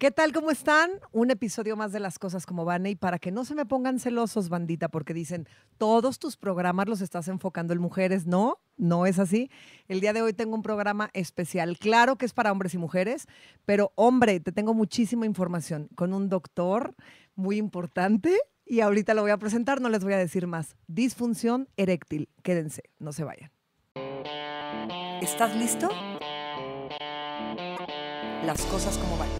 ¿Qué tal? ¿Cómo están? Un episodio más de Las Cosas Como Vane, y para que no se me pongan celosos, bandita, porque dicen, todos tus programas los estás enfocando en mujeres. No, no es así. El día de hoy tengo un programa especial. Claro que es para hombres y mujeres, pero hombre, te tengo muchísima información con un doctor muy importante y ahorita lo voy a presentar, no les voy a decir más. Disfunción eréctil. Quédense, no se vayan. ¿Estás listo? Las Cosas Como Vane.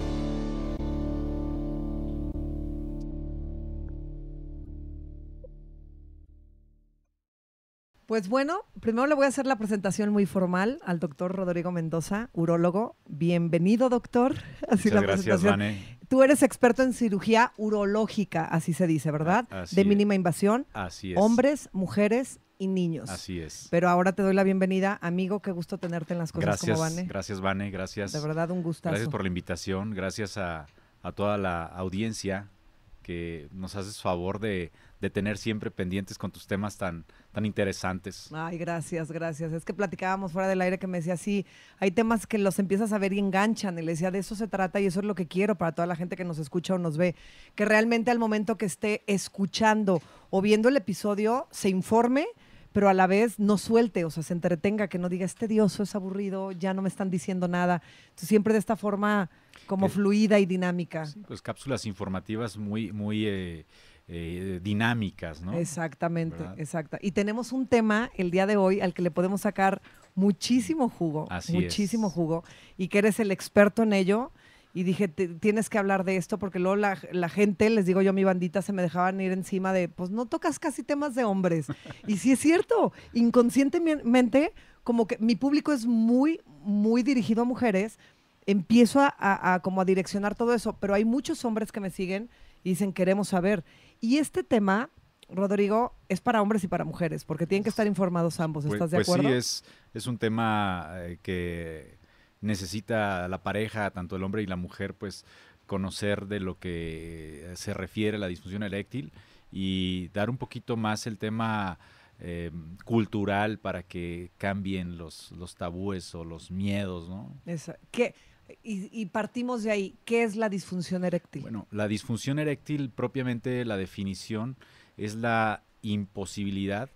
Pues bueno, primero le voy a hacer la presentación muy formal al doctor Rodrigo Mendoza, urólogo. Bienvenido, doctor. Así la presentación. Muchas gracias, Vane. Tú eres experto en cirugía urológica, así se dice, ¿verdad? Así de mínima invasión. Así es. Hombres, mujeres y niños. Así es. Pero ahora te doy la bienvenida, amigo. Qué gusto tenerte en Las Cosas Como Vane. Gracias, Vane. Gracias. De verdad, un gustazo. Gracias por la invitación. Gracias a toda la audiencia que nos haces favor de tener siempre pendientes con tus temas tan interesantes. Ay, gracias, gracias. Es que platicábamos fuera del aire que me decía, sí, hay temas que los empiezas a ver y enganchan, y le decía, de eso se trata y eso es lo que quiero para toda la gente que nos escucha o nos ve, que realmente al momento que esté escuchando o viendo el episodio se informe, pero a la vez no suelte, o sea, se entretenga, que no diga, es tedioso, es aburrido, ya no me están diciendo nada. Entonces, siempre de esta forma como fluida y dinámica. Sí, pues cápsulas informativas muy dinámicas, ¿no? Exactamente, ¿verdad? Exacta. Y tenemos un tema el día de hoy al que le podemos sacar muchísimo jugo. Así muchísimo es. Jugo. Y que eres el experto en ello. Y dije, tienes que hablar de esto, porque luego la gente, les digo yo, mi bandita, se me dejaban ir encima de, pues no tocas casi temas de hombres. Y sí es cierto, inconscientemente, como que mi público es muy, muy dirigido a mujeres, empiezo como a direccionar todo eso, pero hay muchos hombres que me siguen y dicen, queremos saber. Y este tema, Rodrigo, es para hombres y para mujeres, porque tienen que estar informados ambos, ¿estás de acuerdo? Pues sí, es un tema que necesita la pareja, tanto el hombre y la mujer, pues conocer de lo que se refiere a la disfunción eréctil y dar un poquito más el tema cultural para que cambien los tabúes o los miedos, ¿no? Eso. Y partimos de ahí. ¿Qué es la disfunción eréctil? Bueno, la disfunción eréctil, propiamente la definición, es la imposibilidad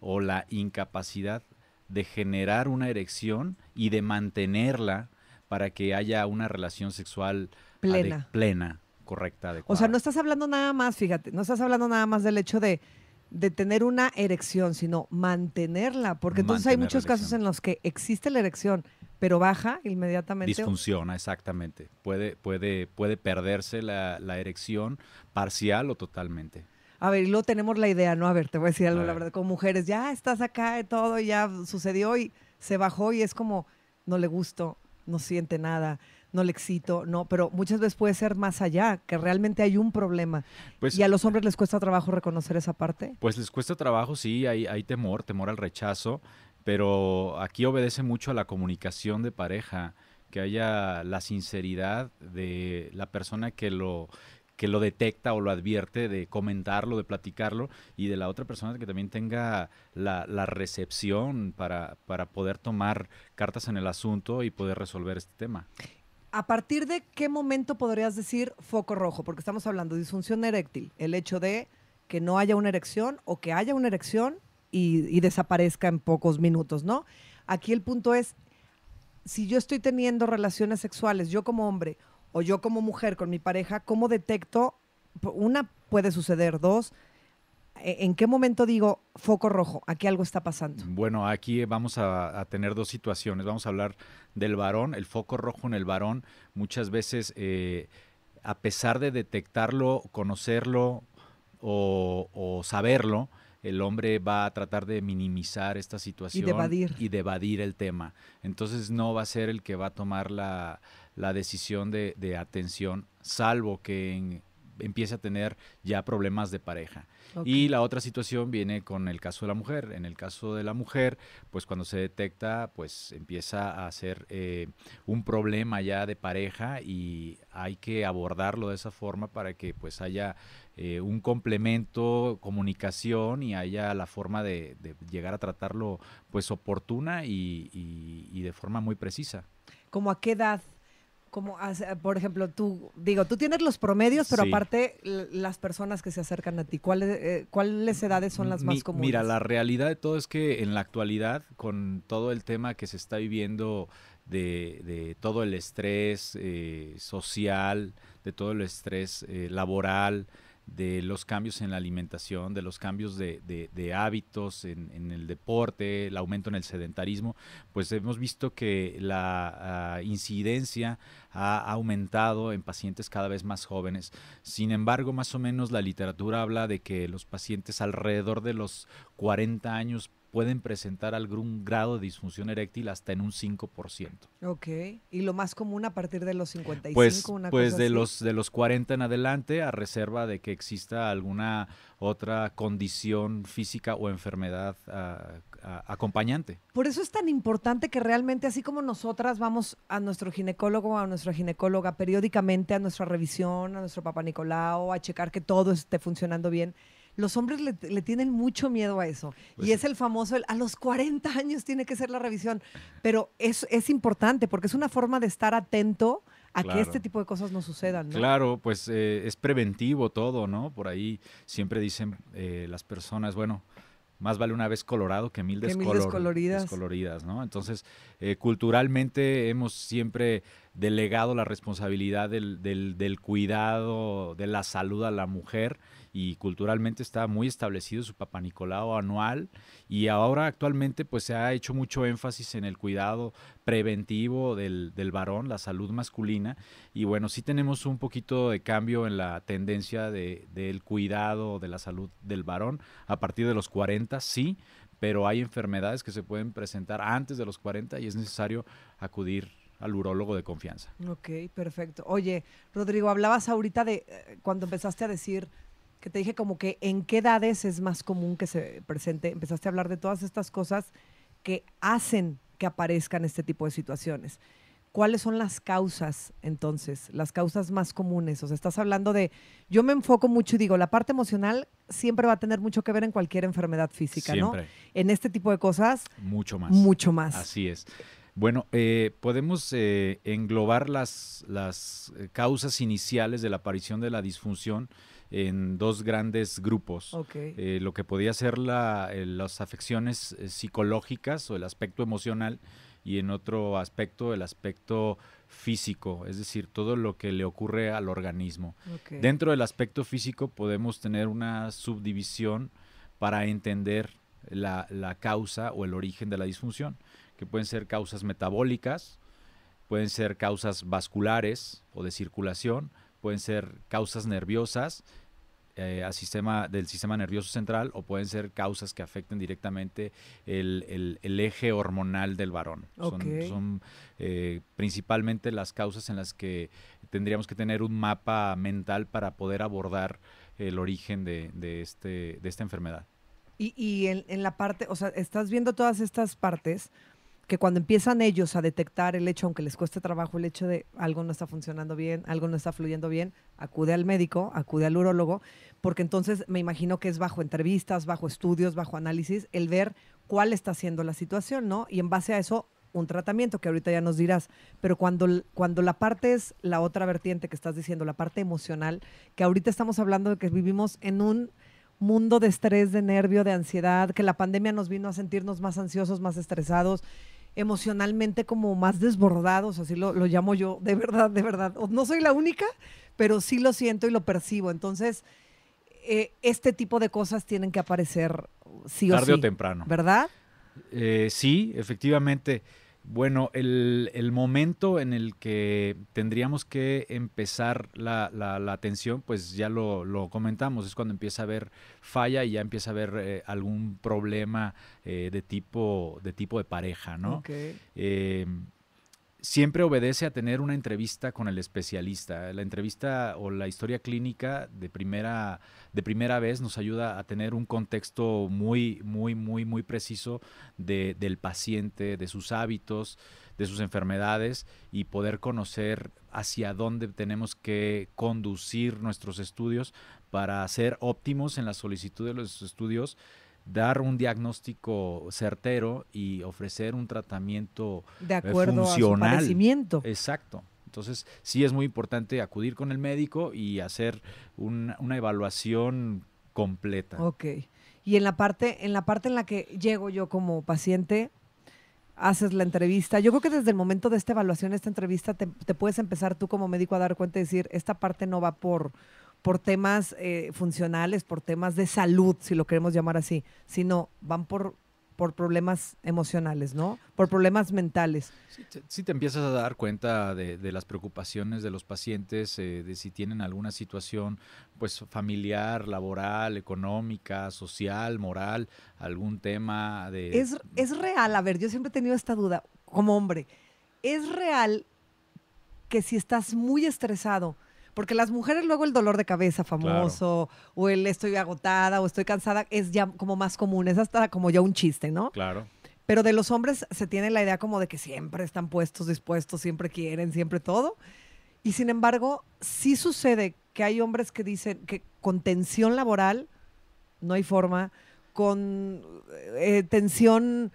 o la incapacidad de generar una erección y de mantenerla para que haya una relación sexual plena, correcta, adecuada. O sea, no estás hablando nada más, fíjate, no estás hablando nada más del hecho de tener una erección, sino mantenerla, porque entonces hay muchos casos en los que existe la erección, pero baja inmediatamente. Disfunciona, exactamente. Puede perderse la erección parcial o totalmente. A ver, y luego tenemos la idea, ¿no? A ver, te voy a decir algo, la verdad, como mujeres, ya estás acá y todo, ya sucedió y se bajó y es como, no le gusto, no siente nada, no le excito, no, pero muchas veces puede ser más allá, que realmente hay un problema. Pues, ¿y a los hombres les cuesta trabajo reconocer esa parte? Pues les cuesta trabajo, sí, hay temor al rechazo, pero aquí obedece mucho a la comunicación de pareja, que haya la sinceridad de la persona que lo detecta o lo advierte, de comentarlo, de platicarlo, y de la otra persona que también tenga la recepción para poder tomar cartas en el asunto y poder resolver este tema. ¿A partir de qué momento podrías decir foco rojo? Porque estamos hablando de disfunción eréctil, el hecho de que no haya una erección o que haya una erección y desaparezca en pocos minutos, ¿no? Aquí el punto es, si yo estoy teniendo relaciones sexuales, yo como hombre, o yo como mujer con mi pareja, ¿cómo detecto? Una, puede suceder. Dos, ¿en qué momento digo foco rojo? Aquí algo está pasando. Bueno, aquí vamos a tener dos situaciones. Vamos a hablar del varón, el foco rojo en el varón. Muchas veces, a pesar de detectarlo, conocerlo o saberlo, el hombre va a tratar de minimizar esta situación y de evadir el tema. Entonces no va a ser el que va a tomar la decisión de atención, salvo que empiece a tener ya problemas de pareja. Okay. Y la otra situación viene con el caso de la mujer. En el caso de la mujer, pues cuando se detecta, pues empieza a ser un problema ya de pareja y hay que abordarlo de esa forma para que pues haya un complemento, comunicación y haya la forma de llegar a tratarlo pues oportuna y de forma muy precisa. ¿Cómo a qué edad Como, por ejemplo, tú tienes los promedios, pero sí, aparte las personas que se acercan a ti, ¿cuáles edades son las más comunes? Mira, la realidad de todo es que en la actualidad, con todo el tema que se está viviendo de todo el estrés social, de todo el estrés laboral, de los cambios en la alimentación, de los cambios de hábitos en el deporte, el aumento en el sedentarismo, pues hemos visto que la incidencia ha aumentado en pacientes cada vez más jóvenes. Sin embargo, más o menos la literatura habla de que los pacientes alrededor de los 40 años pueden presentar algún grado de disfunción eréctil hasta en un 5%. Ok. ¿Y lo más común a partir de los 55? Pues de los 40 en adelante, a reserva de que exista alguna otra condición física o enfermedad acompañante. Por eso es tan importante que realmente, así como nosotras vamos a nuestro ginecólogo, a nuestra ginecóloga, periódicamente a nuestra revisión, a nuestro papá Nicolau, a checar que todo esté funcionando bien, los hombres le tienen mucho miedo a eso. Pues y es el famoso, a los 40 años tiene que ser la revisión. Pero es importante porque es una forma de estar atento a que este tipo de cosas no sucedan, ¿no? Claro, pues es preventivo todo, ¿no? Por ahí siempre dicen las personas, bueno, más vale una vez colorado que mil descoloridas, ¿no? Entonces, culturalmente hemos siempre delegado la responsabilidad del cuidado, de la salud a la mujer, y culturalmente está muy establecido su papá Nicolau anual, y ahora actualmente pues se ha hecho mucho énfasis en el cuidado preventivo del varón, la salud masculina, y bueno, sí tenemos un poquito de cambio en la tendencia del cuidado de la salud del varón a partir de los 40, sí, pero hay enfermedades que se pueden presentar antes de los 40 y es necesario acudir al urólogo de confianza. Ok, perfecto. Oye, Rodrigo, hablabas ahorita de cuando empezaste a decir, que te dije como que en qué edades es más común que se presente, empezaste a hablar de todas estas cosas que hacen que aparezcan este tipo de situaciones. ¿Cuáles son las causas, entonces? Las causas más comunes. O sea, estás hablando de, yo me enfoco mucho y digo, la parte emocional siempre va a tener mucho que ver en cualquier enfermedad física, siempre, ¿no? En este tipo de cosas, mucho más. Mucho más. Así es. Bueno, podemos englobar las causas iniciales de la aparición de la disfunción en dos grandes grupos. Okay. Lo que podía ser las afecciones psicológicas o el aspecto emocional, y en otro aspecto, el aspecto físico, es decir, todo lo que le ocurre al organismo. Okay. Dentro del aspecto físico podemos tener una subdivisión para entender la causa o el origen de la disfunción, que pueden ser causas metabólicas, pueden ser causas vasculares o de circulación, pueden ser causas nerviosas del sistema nervioso central, o pueden ser causas que afecten directamente el eje hormonal del varón. Okay. Son principalmente las causas en las que tendríamos que tener un mapa mental para poder abordar el origen de esta enfermedad. Y en la parte, o sea, estás viendo todas estas partes que cuando empiezan ellos a detectar el hecho, aunque les cueste trabajo, el hecho de algo no está funcionando bien, algo no está fluyendo bien, acude al médico, acude al urólogo, porque entonces me imagino que es bajo entrevistas, bajo estudios, bajo análisis, el ver cuál está siendo la situación, ¿no? Y en base a eso, un tratamiento que ahorita ya nos dirás. Pero cuando la parte es la otra vertiente que estás diciendo, la parte emocional, que ahorita estamos hablando de que vivimos en un mundo de estrés, de nervio, de ansiedad, que la pandemia nos vino a sentirnos más ansiosos, más estresados, emocionalmente como más desbordados, así lo llamo yo, de verdad. No soy la única, pero sí lo siento y lo percibo. Entonces, este tipo de cosas tienen que aparecer sí o sí. Tarde o temprano. ¿Verdad? Sí, efectivamente. Bueno, el momento en el que tendríamos que empezar la atención, pues ya lo comentamos, es cuando empieza a haber falla y ya empieza a haber algún problema de tipo de pareja, ¿no? Okay. Siempre obedece a tener una entrevista con el especialista. La entrevista o la historia clínica de primera vez nos ayuda a tener un contexto muy preciso del paciente, de sus hábitos, de sus enfermedades, y poder conocer hacia dónde tenemos que conducir nuestros estudios para ser óptimos en la solicitud de los estudios, dar un diagnóstico certero y ofrecer un tratamiento funcional. De acuerdo a su padecimiento. Exacto. Entonces, sí es muy importante acudir con el médico y hacer una evaluación completa. Ok. Y en la parte en la que llego yo como paciente, haces la entrevista. Yo creo que desde el momento de esta evaluación, esta entrevista, te puedes empezar tú como médico a dar cuenta y decir, esta parte no va por temas funcionales, por temas de salud, si lo queremos llamar así, sino van por problemas emocionales, ¿no? Por problemas mentales. Sí te empiezas a dar cuenta de las preocupaciones de los pacientes, de si tienen alguna situación pues familiar, laboral, económica, social, moral, algún tema de... ¿Es real? A ver, yo siempre he tenido esta duda como hombre. ¿Es real que si estás muy estresado? Porque las mujeres luego el dolor de cabeza famoso, claro, o el estoy agotada o estoy cansada, es ya como más común, es hasta como ya un chiste, ¿no? Claro. Pero de los hombres se tiene la idea como de que siempre están puestos, dispuestos, siempre quieren, siempre todo. Y sin embargo, sí sucede que hay hombres que dicen que con tensión laboral no hay forma, con tensión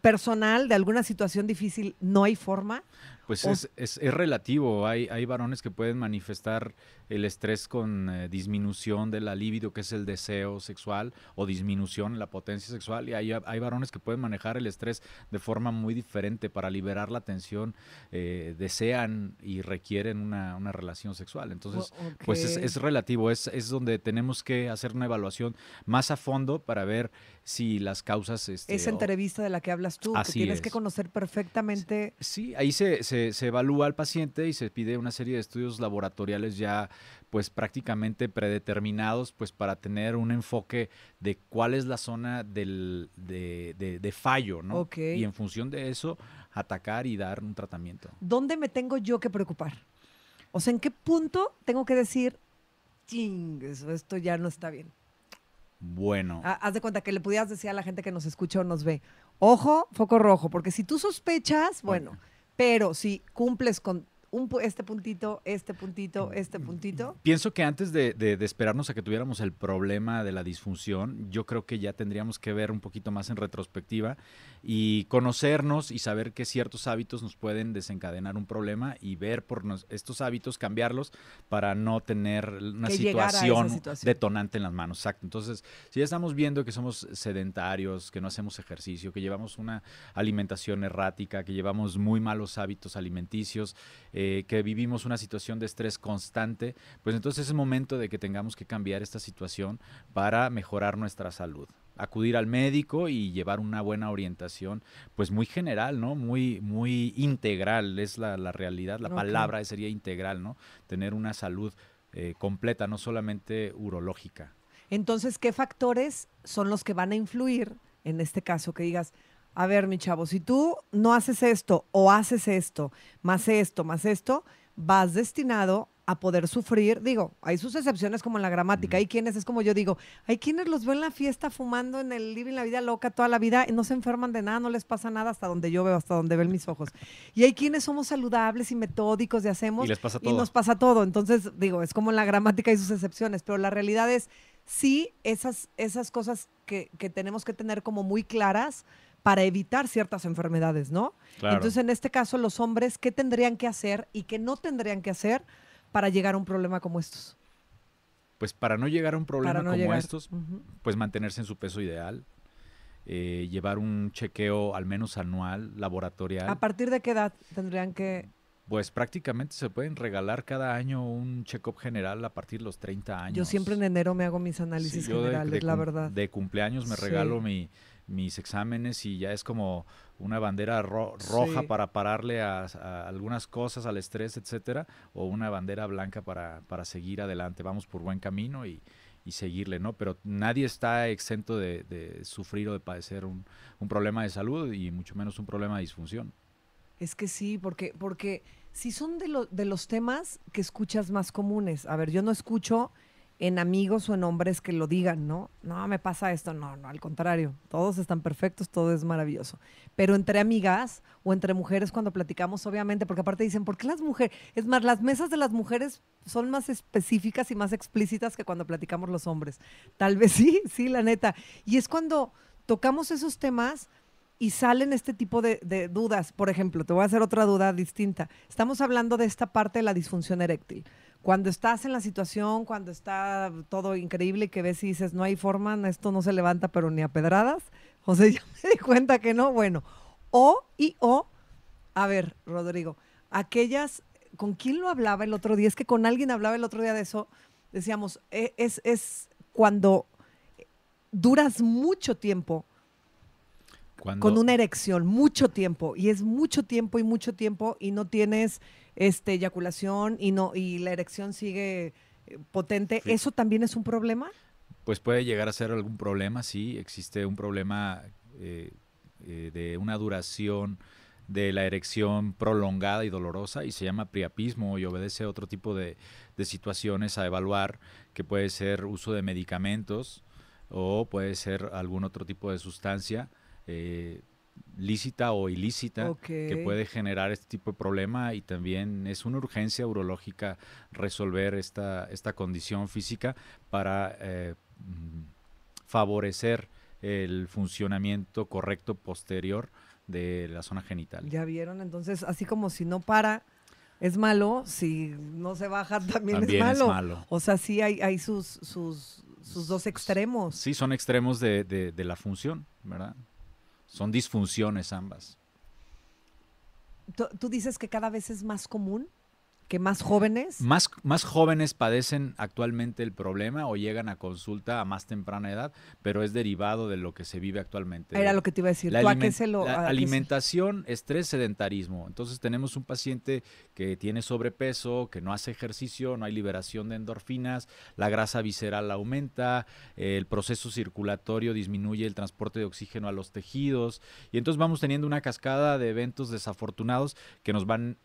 personal de alguna situación difícil no hay forma. Pues es relativo, hay varones que pueden manifestar el estrés con disminución de la libido, que es el deseo sexual, o disminución en la potencia sexual, y hay varones que pueden manejar el estrés de forma muy diferente. Para liberar la tensión desean y requieren una relación sexual. Entonces, okay, pues es relativo, es donde tenemos que hacer una evaluación más a fondo para ver si las causas... Esa entrevista de la que hablas tú, que tienes que conocer perfectamente... Sí, ahí se evalúa al paciente y se pide una serie de estudios laboratoriales ya pues prácticamente predeterminados, pues para tener un enfoque de cuál es la zona de fallo, ¿no? Okay. Y en función de eso, atacar y dar un tratamiento. ¿Dónde me tengo yo que preocupar? O sea, ¿en qué punto tengo que decir, ching, esto ya no está bien? Bueno. Haz de cuenta que le pudieras decir a la gente que nos escucha o nos ve, ojo, foco rojo, porque si tú sospechas, bueno. Pero si cumples con este puntito, este puntito, este puntito... Pienso que antes de esperarnos a que tuviéramos el problema de la disfunción, yo creo que ya tendríamos que ver un poquito más en retrospectiva y conocernos y saber que ciertos hábitos nos pueden desencadenar un problema y ver por estos hábitos, cambiarlos para no tener una situación detonante en las manos. Exacto. Entonces, si ya estamos viendo que somos sedentarios, que no hacemos ejercicio, que llevamos una alimentación errática, que llevamos muy malos hábitos alimenticios, que vivimos una situación de estrés constante, pues entonces es momento de que tengamos que cambiar esta situación para mejorar nuestra salud. Acudir al médico y llevar una buena orientación, pues muy general, ¿no? Muy integral es la realidad, la palabra sería integral, ¿no? Tener una salud completa, no solamente urológica. Entonces, ¿qué factores son los que van a influir en este caso? Que digas, a ver, mi chavo, si tú no haces esto o haces esto, más esto, más esto, vas destinado a poder sufrir. Digo, hay sus excepciones como en la gramática. Hay quienes, es como yo digo, hay quienes los veo en la fiesta fumando en el living, la vida loca toda la vida, y no se enferman de nada, no les pasa nada hasta donde yo veo, hasta donde ven mis ojos. Y hay quienes somos saludables y metódicos y hacemos... Y les pasa todo. Y nos pasa todo. Entonces, digo, es como en la gramática hay sus excepciones, pero la realidad es, sí, esas cosas que tenemos que tener como muy claras para evitar ciertas enfermedades, ¿no? Claro. Entonces, en este caso, los hombres, ¿qué tendrían que hacer y qué no tendrían que hacer para llegar a un problema como estos? Pues para no llegar a un problema estos, pues mantenerse en su peso ideal, llevar un chequeo al menos anual, laboratorial. ¿A partir de qué edad tendrían que...? Pues prácticamente se pueden regalar cada año un check-up general a partir de los 30 años. Yo siempre en enero me hago mis análisis generales, la verdad. De cumpleaños me regalo mis exámenes y ya es como una bandera roja para pararle a algunas cosas, al estrés, etcétera, o una bandera blanca para seguir adelante. Vamos por buen camino y seguirle, ¿no? Pero nadie está exento de sufrir o de padecer un problema de salud y mucho menos un problema de disfunción. Es que sí, porque sí son de los temas que escuchas más comunes. A ver, yo no escucho en amigos o en hombres que lo digan, ¿no? No, me pasa esto. No, al contrario. Todos están perfectos, todo es maravilloso. Pero entre amigas o entre mujeres cuando platicamos, obviamente, porque aparte dicen, ¿por qué las mujeres? Es más, las mesas de las mujeres son más específicas y más explícitas que cuando platicamos los hombres. Tal vez sí, la neta. Y es cuando tocamos esos temas y salen este tipo de dudas. Por ejemplo, te voy a hacer otra duda distinta. Estamos hablando de esta parte de la disfunción eréctil. Cuando estás en la situación, cuando está todo increíble, que ves y dices, no hay forma, esto no se levanta, pero ni a pedradas. O sea, ya me di cuenta que no, bueno. A ver, Rodrigo, aquellas, ¿con quién lo hablaba el otro día? Es que con alguien hablaba el otro día de eso. Decíamos, es cuando duras mucho tiempo con una erección, mucho tiempo, y es mucho tiempo, y no tienes eyaculación y la erección sigue potente. Sí. ¿Eso también es un problema? Pues puede llegar a ser algún problema, sí. Existe un problema de una duración de la erección prolongada y dolorosa, y se llama priapismo, y obedece a otro tipo de situaciones a evaluar, que puede ser uso de medicamentos o puede ser algún otro tipo de sustancia lícita o ilícita, okay, que puede generar este tipo de problema, y también es una urgencia urológica resolver esta condición física para favorecer el funcionamiento correcto posterior de la zona genital. ¿Ya vieron? Entonces, así como si no para, es malo, si no se baja también es malo. Es malo. O sea, sí hay sus dos extremos. Sí, son extremos de la función, ¿verdad? Son disfunciones ambas. ¿Tú dices que cada vez es más común? ¿Que más jóvenes? Más jóvenes padecen actualmente el problema o llegan a consulta a más temprana edad, pero es derivado de lo que se vive actualmente. Era lo que te iba a decir. Alimentación, estrés, sedentarismo. Entonces tenemos un paciente que tiene sobrepeso, que no hace ejercicio, no hay liberación de endorfinas, la grasa visceral aumenta, el proceso circulatorio disminuye el transporte de oxígeno a los tejidos, y entonces vamos teniendo una cascada de eventos desafortunados que nos van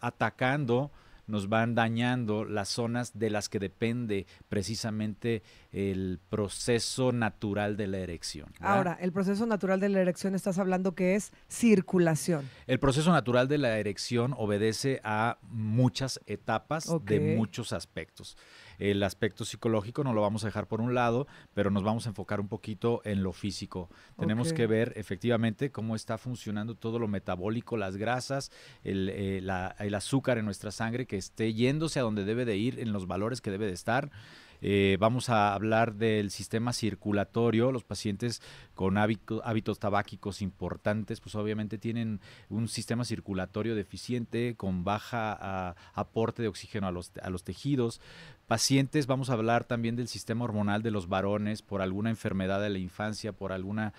atacando, nos van dañando las zonas de las que depende precisamente el proceso natural de la erección, ¿verdad? Ahora, el proceso natural de la erección, estás hablando que es circulación. El proceso natural de la erección obedece a muchas etapas, okay, de muchos aspectos. El aspecto psicológico no lo vamos a dejar por un lado, pero nos vamos a enfocar un poquito en lo físico. Tenemos, okay, que ver efectivamente cómo está funcionando todo lo metabólico, las grasas, el azúcar en nuestra sangre, que esté yéndose a donde debe de ir, en los valores que debe de estar. Vamos a hablar del sistema circulatorio. Los pacientes con hábitos tabáquicos importantes, pues obviamente tienen un sistema circulatorio deficiente, con baja aporte de oxígeno a los tejidos. Pacientes, vamos a hablar también del sistema hormonal de los varones por alguna enfermedad de la infancia, por alguna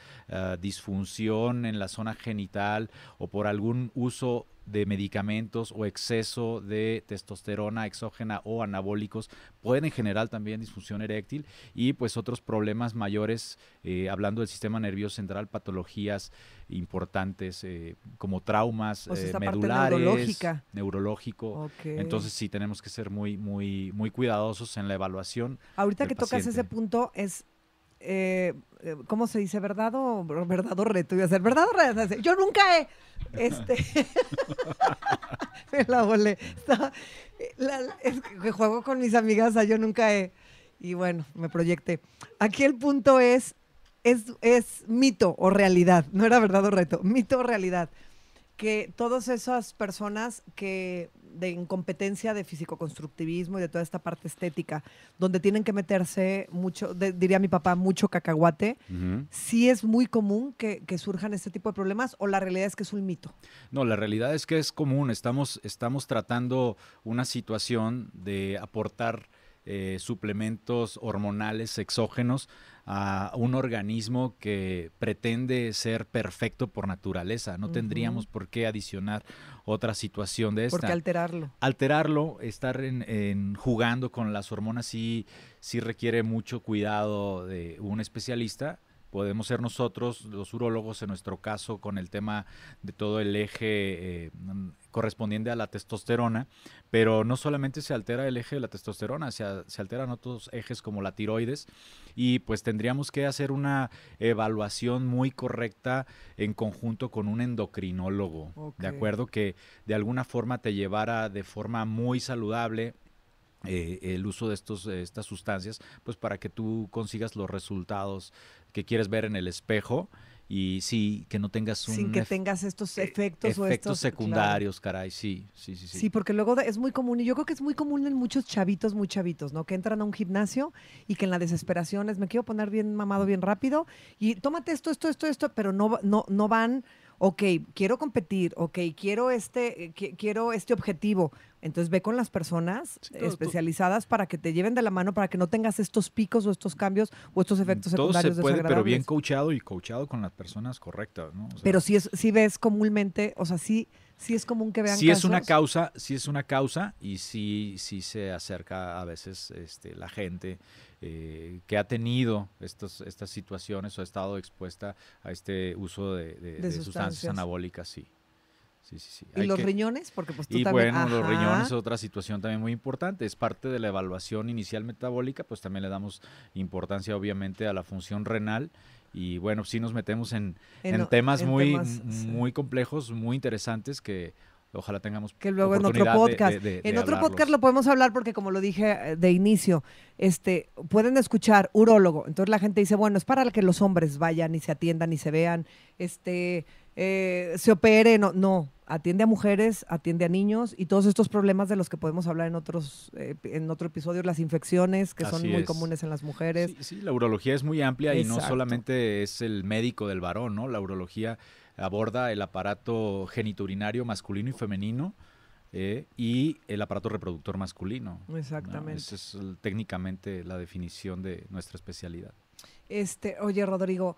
disfunción en la zona genital o por algún uso de medicamentos o exceso de testosterona exógena o anabólicos, pueden generar también disfunción eréctil, y pues otros problemas mayores, hablando del sistema nervioso central, patologías importantes como traumas medulares, neurológico. Okay. Entonces sí tenemos que ser muy, muy, muy cuidadosos en la evaluación. Ahorita que tocas ese punto, es... ¿cómo se dice? ¿Verdad o reto? Voy a hacer verdad o reto. Yo nunca he... Me la volé. Es que juego con mis amigas a yo nunca he... Y bueno, me proyecté. Aquí el punto es mito o realidad. No era verdad o reto. Mito o realidad. Que todas esas personas que de incompetencia de fisicoconstructivismo y de toda esta parte estética, donde tienen que meterse mucho, diría mi papá, mucho cacahuate, uh-huh, ¿sí es muy común que surjan este tipo de problemas, o la realidad es que es un mito? No, la realidad es que es común. Estamos tratando una situación de aportar suplementos hormonales exógenos a un organismo que pretende ser perfecto por naturaleza. No, uh-huh, tendríamos por qué adicionar otra situación de esta. ¿Por qué alterarlo? Alterarlo, estar jugando con las hormonas, sí requiere mucho cuidado de un especialista. Podemos ser nosotros, los urólogos, en nuestro caso, con el tema de todo el eje correspondiente a la testosterona, pero no solamente se altera el eje de la testosterona, se alteran otros ejes como la tiroides, y pues tendríamos que hacer una evaluación muy correcta en conjunto con un endocrinólogo, okay, ¿de acuerdo? Que de alguna forma te llevara de forma muy saludable el uso de estas sustancias, pues para que tú consigas los resultados que quieres ver en el espejo, y sí, que no tengas un... Sin que tengas estos efectos secundarios, claro. Caray, sí. Sí, porque luego es muy común, y yo creo que es muy común en muchos chavitos, muy chavitos, ¿no? Que entran a un gimnasio y que en la desesperación es, me quiero poner bien mamado, bien rápido, y tómate esto, pero no van... Ok, quiero competir, ok, quiero este objetivo. Entonces ve con las personas especializadas para que te lleven de la mano, para que no tengas estos picos o estos cambios o estos efectos secundarios desagradables. Todo se puede, pero bien coachado y coachado con las personas correctas, ¿no? O sea, pero sí ves comúnmente, o sea, sí es común que vean casos. Sí es una causa y sí se acerca a veces la gente que ha tenido estas situaciones o ha estado expuesta a este uso de sustancias anabólicas, sí. ¿Y los riñones? Porque pues tú también... Bueno, los riñones es otra situación también muy importante, es parte de la evaluación inicial metabólica, pues también le damos importancia obviamente a la función renal. Y bueno, sí nos metemos en temas muy complejos, muy interesantes, que ojalá tengamos que luego en otro podcast. En otro podcast lo podemos hablar, porque como lo dije de inicio, pueden escuchar urólogo. Entonces la gente dice, bueno, es para que los hombres vayan y se atiendan y se vean, se operen. No, atiende a mujeres, atiende a niños y todos estos problemas de los que podemos hablar en otro episodio, las infecciones que son muy comunes en las mujeres. Sí, la urología es muy amplia. Exacto. Y no solamente es el médico del varón, ¿no? La urología aborda el aparato genitourinario masculino y femenino y el aparato reproductor masculino. Exactamente. ¿No? Esa es técnicamente la definición de nuestra especialidad. Oye, Rodrigo,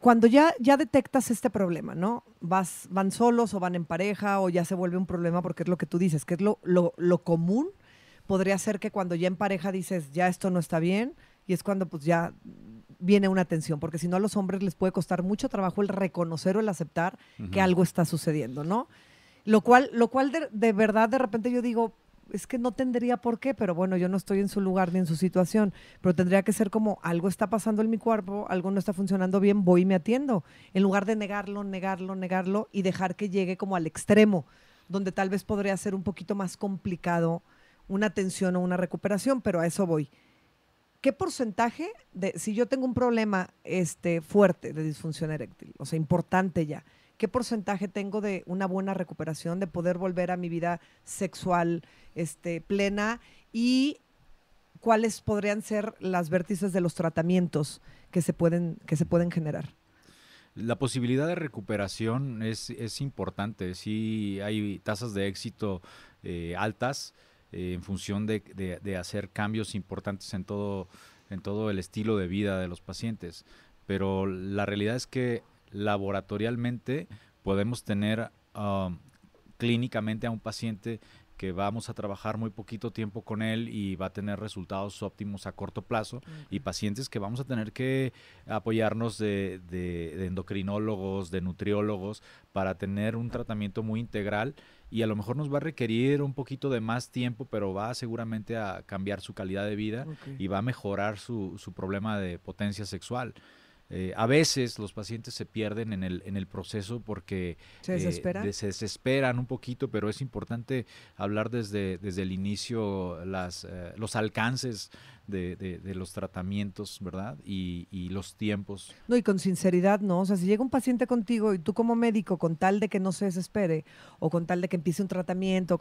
cuando ya detectas este problema, ¿no? Van solos o van en pareja o ya se vuelve un problema, porque es lo que tú dices, que es lo común. Podría ser que cuando ya en pareja dices, ya esto no está bien, y es cuando pues ya viene una tensión, porque si no a los hombres les puede costar mucho trabajo el reconocer o el aceptar que algo está sucediendo, ¿no? Lo cual de verdad de repente yo digo, es que no tendría por qué, pero bueno, yo no estoy en su lugar ni en su situación, pero tendría que ser como, algo está pasando en mi cuerpo, algo no está funcionando bien, voy y me atiendo, en lugar de negarlo y dejar que llegue como al extremo, donde tal vez podría ser un poquito más complicado una atención o una recuperación, pero a eso voy. ¿Qué porcentaje si yo tengo un problema fuerte de disfunción eréctil, o sea, importante ya, ¿qué porcentaje tengo de una buena recuperación, de poder volver a mi vida sexual plena? ¿Y cuáles podrían ser las vértices de los tratamientos que se pueden generar? La posibilidad de recuperación es importante. Sí hay tasas de éxito altas en función de hacer cambios importantes en todo el estilo de vida de los pacientes. Pero la realidad es que laboratorialmente podemos tener clínicamente a un paciente que vamos a trabajar muy poquito tiempo con él y va a tener resultados óptimos a corto plazo, y pacientes que vamos a tener que apoyarnos de endocrinólogos, de nutriólogos, para tener un tratamiento muy integral, y a lo mejor nos va a requerir un poquito de más tiempo, pero va seguramente a cambiar su calidad de vida y va a mejorar su problema de potencia sexual. A veces los pacientes se pierden en el proceso porque se desesperan un poquito, pero es importante hablar desde el inicio los alcances de los tratamientos, ¿verdad? Y los tiempos. No, y con sinceridad, ¿no? O sea, si llega un paciente contigo y tú como médico, con tal de que no se desespere o con tal de que empiece un tratamiento,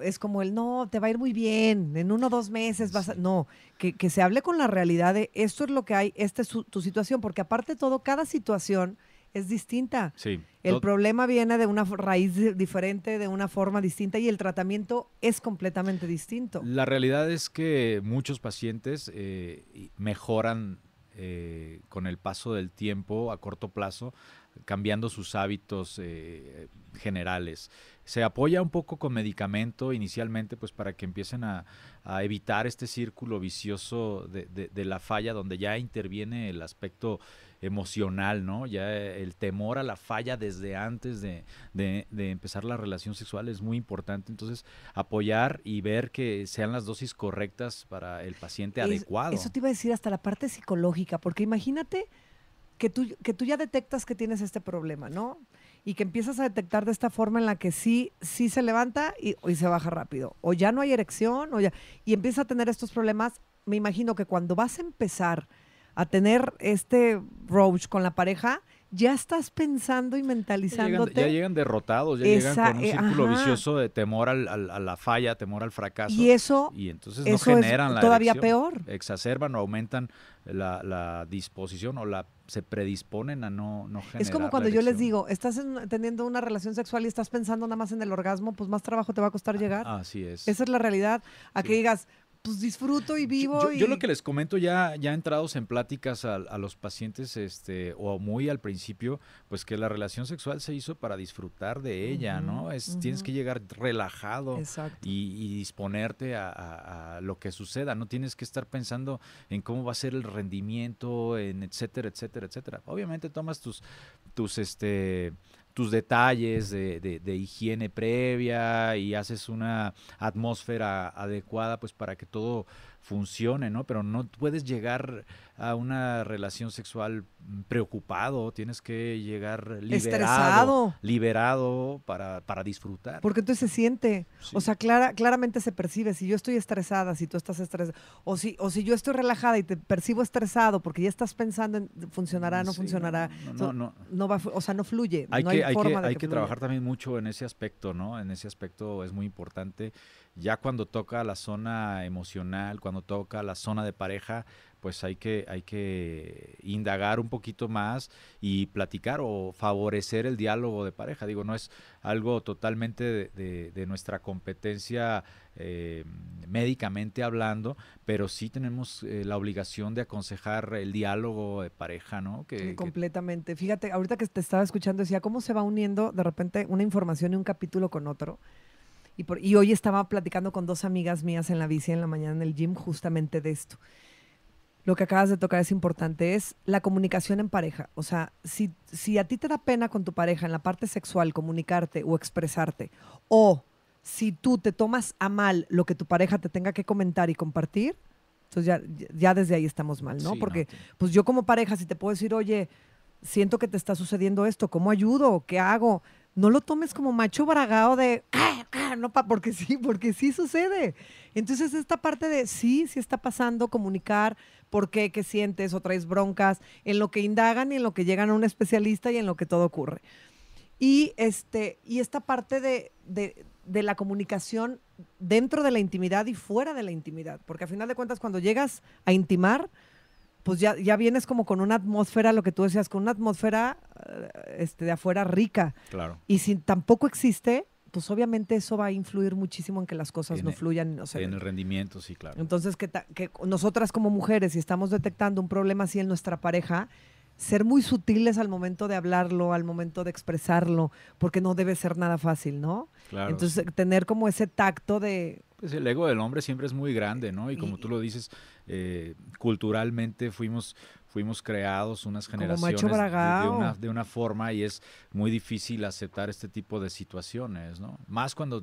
es como no, te va a ir muy bien, en 1 o 2 meses vas a... No, que se hable con la realidad de esto es lo que hay, esta es tu situación, porque aparte de todo, cada situación es distinta. Sí. El problema viene de una raíz diferente, de una forma distinta, y el tratamiento es completamente distinto. La realidad es que muchos pacientes mejoran con el paso del tiempo a corto plazo, cambiando sus hábitos generales. Se apoya un poco con medicamento inicialmente, pues para que empiecen a evitar este círculo vicioso de la falla, donde ya interviene el aspecto emocional, ¿no? Ya el temor a la falla desde antes de empezar la relación sexual es muy importante. Entonces, apoyar y ver que sean las dosis correctas para el paciente adecuado. Eso te iba a decir, hasta la parte psicológica, porque imagínate que tú ya detectas que tienes este problema, ¿no? Y que empiezas a detectar de esta forma en la que sí se levanta y se baja rápido. O ya no hay erección, y empiezas a tener estos problemas. Me imagino que cuando vas a empezar a tener este roach con la pareja, ya estás pensando y mentalizándote. Ya llegan derrotados, ya llegan con un círculo vicioso de temor a la falla, temor al fracaso. Y eso, no generan todavía erección, peor. Exacerban o aumentan la disposición o se predisponen a no generar. Es como cuando yo les digo, estás teniendo una relación sexual y estás pensando nada más en el orgasmo, pues más trabajo te va a costar llegar. Así es. Esa es la realidad. Que digas, pues disfruto y vivo. Yo lo que les comento ya entrados en pláticas a los pacientes o muy al principio, pues que la relación sexual se hizo para disfrutar de ella, ¿no? Tienes que llegar relajado y disponerte a lo que suceda. No tienes que estar pensando en cómo va a ser el rendimiento, en etcétera, etcétera, etcétera. Obviamente tomas tus detalles de higiene previa y haces una atmósfera adecuada pues para que todo funcione, ¿no? Pero no puedes llegar a una relación sexual preocupado, tienes que llegar liberado para disfrutar. Porque entonces se siente, sí. O sea, claramente se percibe, si yo estoy estresada, si tú estás estresada, o si yo estoy relajada y te percibo estresado porque ya estás pensando en funcionará, no funcionará, no fluye. Hay que trabajar también mucho en ese aspecto, ¿no? En ese aspecto es muy importante. Ya cuando toca la zona emocional, cuando toca la zona de pareja, pues hay que indagar un poquito más y platicar o favorecer el diálogo de pareja. Digo, no es algo totalmente de nuestra competencia médicamente hablando, pero sí tenemos la obligación de aconsejar el diálogo de pareja, ¿no? Completamente. Fíjate, ahorita que te estaba escuchando decía, ¿cómo se va uniendo de repente una información y un capítulo con otro? Y hoy estaba platicando con dos amigas mías en la bici en la mañana en el gym justamente de esto. Lo que acabas de tocar es importante, es la comunicación en pareja. O sea, si a ti te da pena con tu pareja en la parte sexual comunicarte o expresarte, o si tú te tomas a mal lo que tu pareja te tenga que comentar y compartir, entonces ya desde ahí estamos mal, ¿no? Sí, porque pues yo como pareja, si te puedo decir, oye, siento que te está sucediendo esto, ¿cómo ayudo? ¿Qué hago? No lo tomes como macho bragado de... No, porque sí sucede. Entonces esta parte de sí está pasando, comunicar por qué sientes o traes broncas, en lo que indagan y en lo que llegan a un especialista y en lo que todo ocurre. Y esta parte de la comunicación dentro de la intimidad y fuera de la intimidad, porque a final de cuentas cuando llegas a intimar, pues ya vienes como con una atmósfera, lo que tú decías, con una atmósfera de afuera rica. Claro. Y si tampoco existe, pues obviamente eso va a influir muchísimo en que las cosas no fluyan. O sea, en el rendimiento, sí, claro. Entonces, que nosotras como mujeres, si estamos detectando un problema así en nuestra pareja, ser muy sutiles al momento de hablarlo, al momento de expresarlo, porque no debe ser nada fácil, ¿no? Claro. Entonces, tener como ese tacto de... Pues el ego del hombre siempre es muy grande, ¿no? Y como tú lo dices, culturalmente fuimos creados unas generaciones de una forma y es muy difícil aceptar este tipo de situaciones, ¿no? Más cuando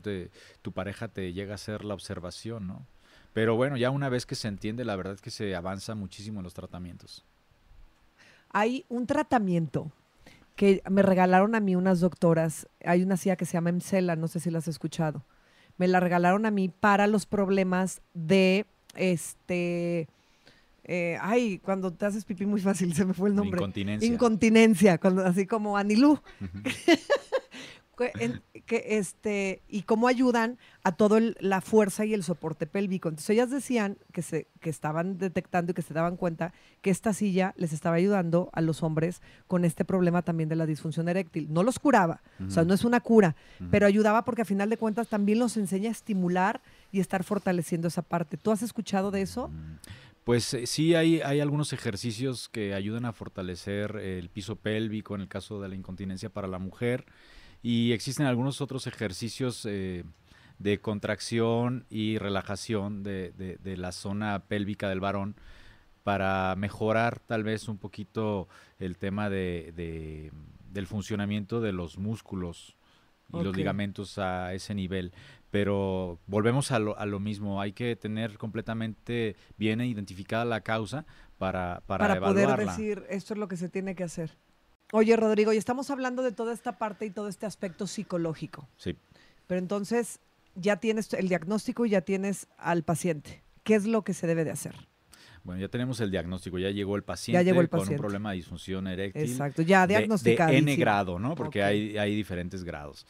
tu pareja te llega a hacer la observación, ¿no? Pero bueno, ya una vez que se entiende, la verdad es que se avanza muchísimo en los tratamientos. Hay un tratamiento que me regalaron a mí unas doctoras, hay una silla que se llama Emcela, no sé si la has escuchado. Me la regalaron a mí para los problemas de cuando te haces pipí muy fácil, se me fue el nombre. Incontinencia. Incontinencia, así como Anilú. Uh-huh. Y cómo ayudan a toda la fuerza y el soporte pélvico. Entonces ellas decían que estaban detectando y que se daban cuenta que esta silla les estaba ayudando a los hombres con este problema también de la disfunción eréctil. No los curaba, uh-huh. O sea, no es una cura, uh-huh. Pero ayudaba porque a final de cuentas también los enseña a estimular y estar fortaleciendo esa parte. ¿Tú has escuchado de eso? Uh-huh. Pues sí, hay algunos ejercicios que ayudan a fortalecer el piso pélvico en el caso de la incontinencia para la mujer y existen algunos otros ejercicios de contracción y relajación de la zona pélvica del varón para mejorar tal vez un poquito el tema del funcionamiento de los músculos y los ligamentos a ese nivel. Pero volvemos a lo mismo, hay que tener completamente bien identificada la causa para evaluarla. Poder decir, esto es lo que se tiene que hacer. Oye, Rodrigo, y estamos hablando de toda esta parte y todo este aspecto psicológico. Sí. Pero entonces ya tienes el diagnóstico y ya tienes al paciente. ¿Qué es lo que se debe de hacer? Bueno, ya tenemos el diagnóstico, ya llegó el paciente, con un problema de disfunción eréctil. Exacto, ya diagnosticado. De N grado, ¿no? Porque hay diferentes grados.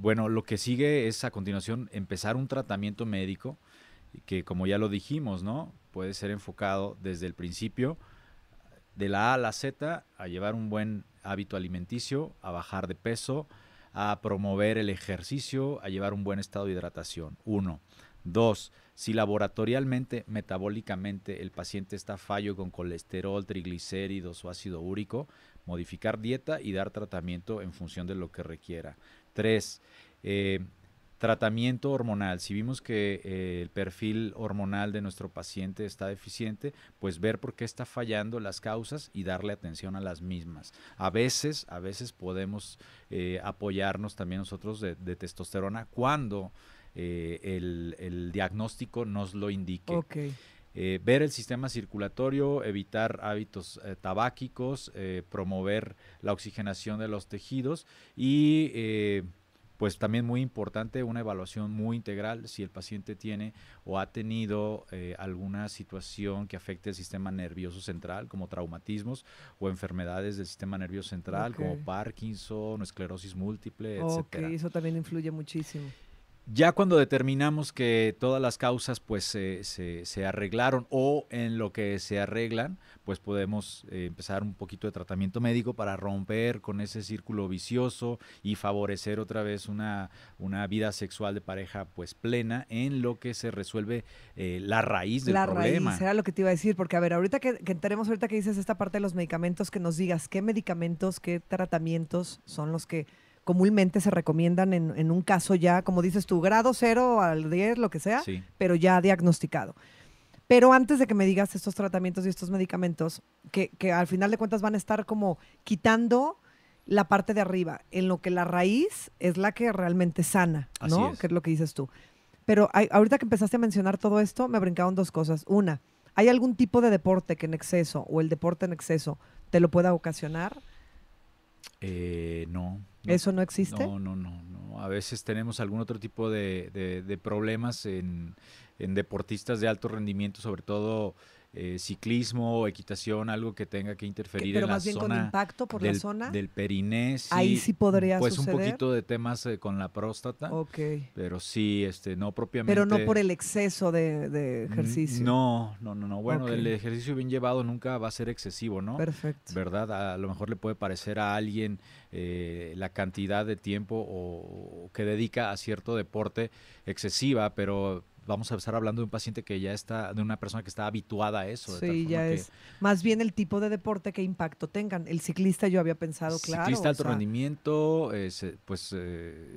Bueno, lo que sigue es a continuación empezar un tratamiento médico que, como ya lo dijimos, ¿no? Puede ser enfocado desde el principio, de la A a la Z, a llevar un buen hábito alimenticio, a bajar de peso, a promover el ejercicio, a llevar un buen estado de hidratación. 1. 2. Si laboratorialmente, metabólicamente, el paciente está fallo con colesterol, triglicéridos o ácido úrico, modificar dieta y dar tratamiento en función de lo que requiera. 3. Tratamiento hormonal. Si vimos que el perfil hormonal de nuestro paciente está deficiente, pues ver por qué está fallando, las causas, y darle atención a las mismas. A veces podemos apoyarnos también nosotros de testosterona cuando el diagnóstico nos lo indique. Okay. Ver el sistema circulatorio, evitar hábitos tabáquicos, promover la oxigenación de los tejidos y... pues también muy importante una evaluación muy integral si el paciente tiene o ha tenido alguna situación que afecte el sistema nervioso central, como traumatismos o enfermedades del sistema nervioso central, como Parkinson, esclerosis múltiple, etcétera. Ok, eso también influye muchísimo. Ya cuando determinamos que todas las causas pues se arreglaron o en lo que se arreglan, pues podemos empezar un poquito de tratamiento médico para romper con ese círculo vicioso y favorecer otra vez una vida sexual de pareja pues plena, en lo que se resuelve la raíz del problema. La raíz, era lo que te iba a decir, porque a ver, ahorita que entremos, ahorita que dices esta parte de los medicamentos, que nos digas qué medicamentos, qué tratamientos son los que comúnmente se recomiendan en un caso ya, como dices tú, grado 0 al 10, lo que sea, sí, pero ya diagnosticado. Pero antes de que me digas estos tratamientos y estos medicamentos, que al final de cuentas van a estar como quitando la parte de arriba, en lo que la raíz es la que realmente sana, ¿no? Así es. Que es lo que dices tú. Pero ahorita que empezaste a mencionar todo esto, me brincaron dos cosas. Una, ¿hay algún tipo de deporte que en exceso, o el deporte en exceso, te lo pueda ocasionar? No. ¿Eso no existe? No. A veces tenemos algún otro tipo de problemas en deportistas de alto rendimiento, sobre todo ciclismo, equitación, algo que tenga que interferir en la zona. Pero más bien con impacto por la zona. Del periné. Sí, ahí sí podría suceder. Pues un poquito de temas con la próstata. Ok. Pero sí, no propiamente. Pero no por el exceso de ejercicio. No. Bueno, el ejercicio bien llevado nunca va a ser excesivo, ¿no? Perfecto. ¿Verdad? A lo mejor le puede parecer a alguien la cantidad de tiempo o que dedica a cierto deporte excesiva, pero... vamos a estar hablando de un paciente que ya está, de una persona que está habituada a eso. De sí, tal forma es. Más bien el tipo de deporte, qué impacto tengan. El ciclista yo había pensado, claro. Ciclista, alto rendimiento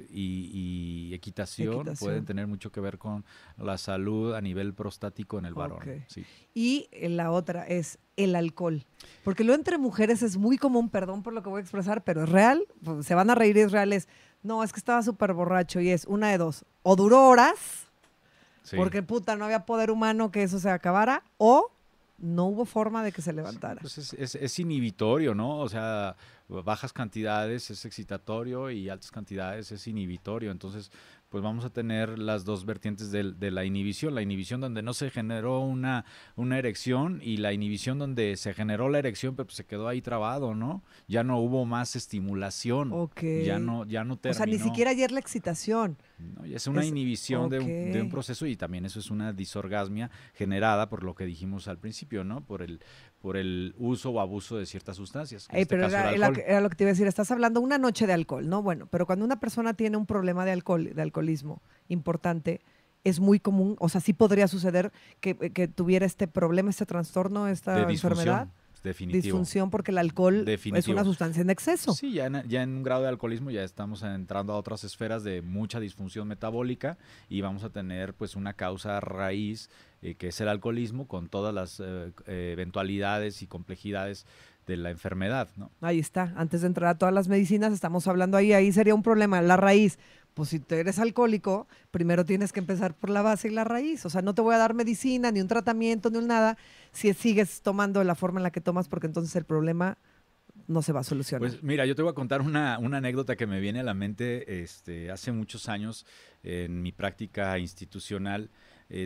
y equitación pueden tener mucho que ver con la salud a nivel prostático en el varón. Okay. Sí. Y la otra es el alcohol. Porque lo entre mujeres es muy común, perdón por lo que voy a expresar, pero es real, se van a reír, es real, no, es que estaba súper borracho y es una de dos. O duró horas... Sí. Porque, no había poder humano que eso se acabara, o no hubo forma de que se levantara. Pues es inhibitorio, ¿no? O sea, bajas cantidades es excitatorio y altas cantidades es inhibitorio. Entonces, pues vamos a tener las dos vertientes de la inhibición. La inhibición donde no se generó una erección y la inhibición donde se generó la erección, pero pues se quedó ahí trabado, ¿no? Ya no hubo más estimulación. Okay. Ya no terminó. O sea, ni siquiera ayer la excitación. No, es una inhibición de un proceso, y también eso es una disorgasmia generada por lo que dijimos al principio, ¿no? Por el uso o abuso de ciertas sustancias. Pero era lo que te iba a decir, estás hablando una noche de alcohol, ¿no? Bueno, pero cuando una persona tiene un problema de alcoholismo importante, es muy común, o sea, sí podría suceder que tuviera este problema, este trastorno, esta enfermedad. Definitivo. Disfunción, porque el alcohol es una sustancia en exceso. Sí, ya en un grado de alcoholismo ya estamos entrando a otras esferas de mucha disfunción metabólica y vamos a tener pues una causa raíz que es el alcoholismo, con todas las eventualidades y complejidades de la enfermedad, ¿no? Ahí está. Antes de entrar a todas las medicinas, estamos hablando ahí sería un problema, la raíz. Pues si tú eres alcohólico, primero tienes que empezar por la base y la raíz. O sea, no te voy a dar medicina, ni un tratamiento, ni un nada, si sigues tomando la forma en la que tomas, porque entonces el problema no se va a solucionar. Pues mira, yo te voy a contar una anécdota que me viene a la mente. Hace muchos años, en mi práctica institucional,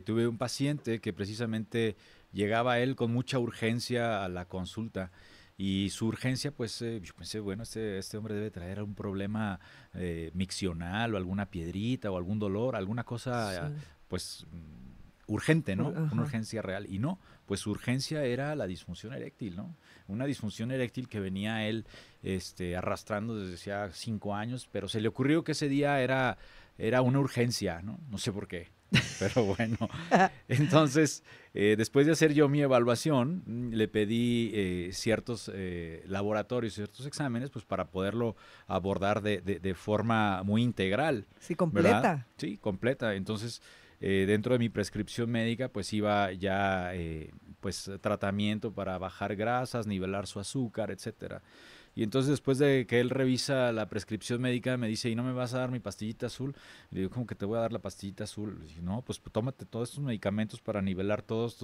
tuve un paciente que precisamente llegaba él con mucha urgencia a la consulta. Y su urgencia, pues yo pensé, bueno, este hombre debe traer un problema miccional o alguna piedrita o algún dolor, alguna cosa, sí, pues urgente, ¿no? Ajá. Una urgencia real. Y no, pues su urgencia era la disfunción eréctil, ¿no? Una disfunción eréctil que venía él arrastrando desde hacía 5 años, pero se le ocurrió que ese día era una urgencia, ¿no? No sé por qué. Pero bueno, entonces después de hacer yo mi evaluación, le pedí ciertos laboratorios, ciertos exámenes, pues para poderlo abordar de forma muy integral. Sí, completa. ¿Verdad? Sí, completa. Entonces, dentro de mi prescripción médica, pues iba ya pues tratamiento para bajar grasas, nivelar su azúcar, etcétera. Y entonces después de que él revisa la prescripción médica, me dice, ¿y no me vas a dar mi pastillita azul? Y le digo, ¿cómo que te voy a dar la pastillita azul? Le digo, no, pues tómate todos estos medicamentos para nivelar todos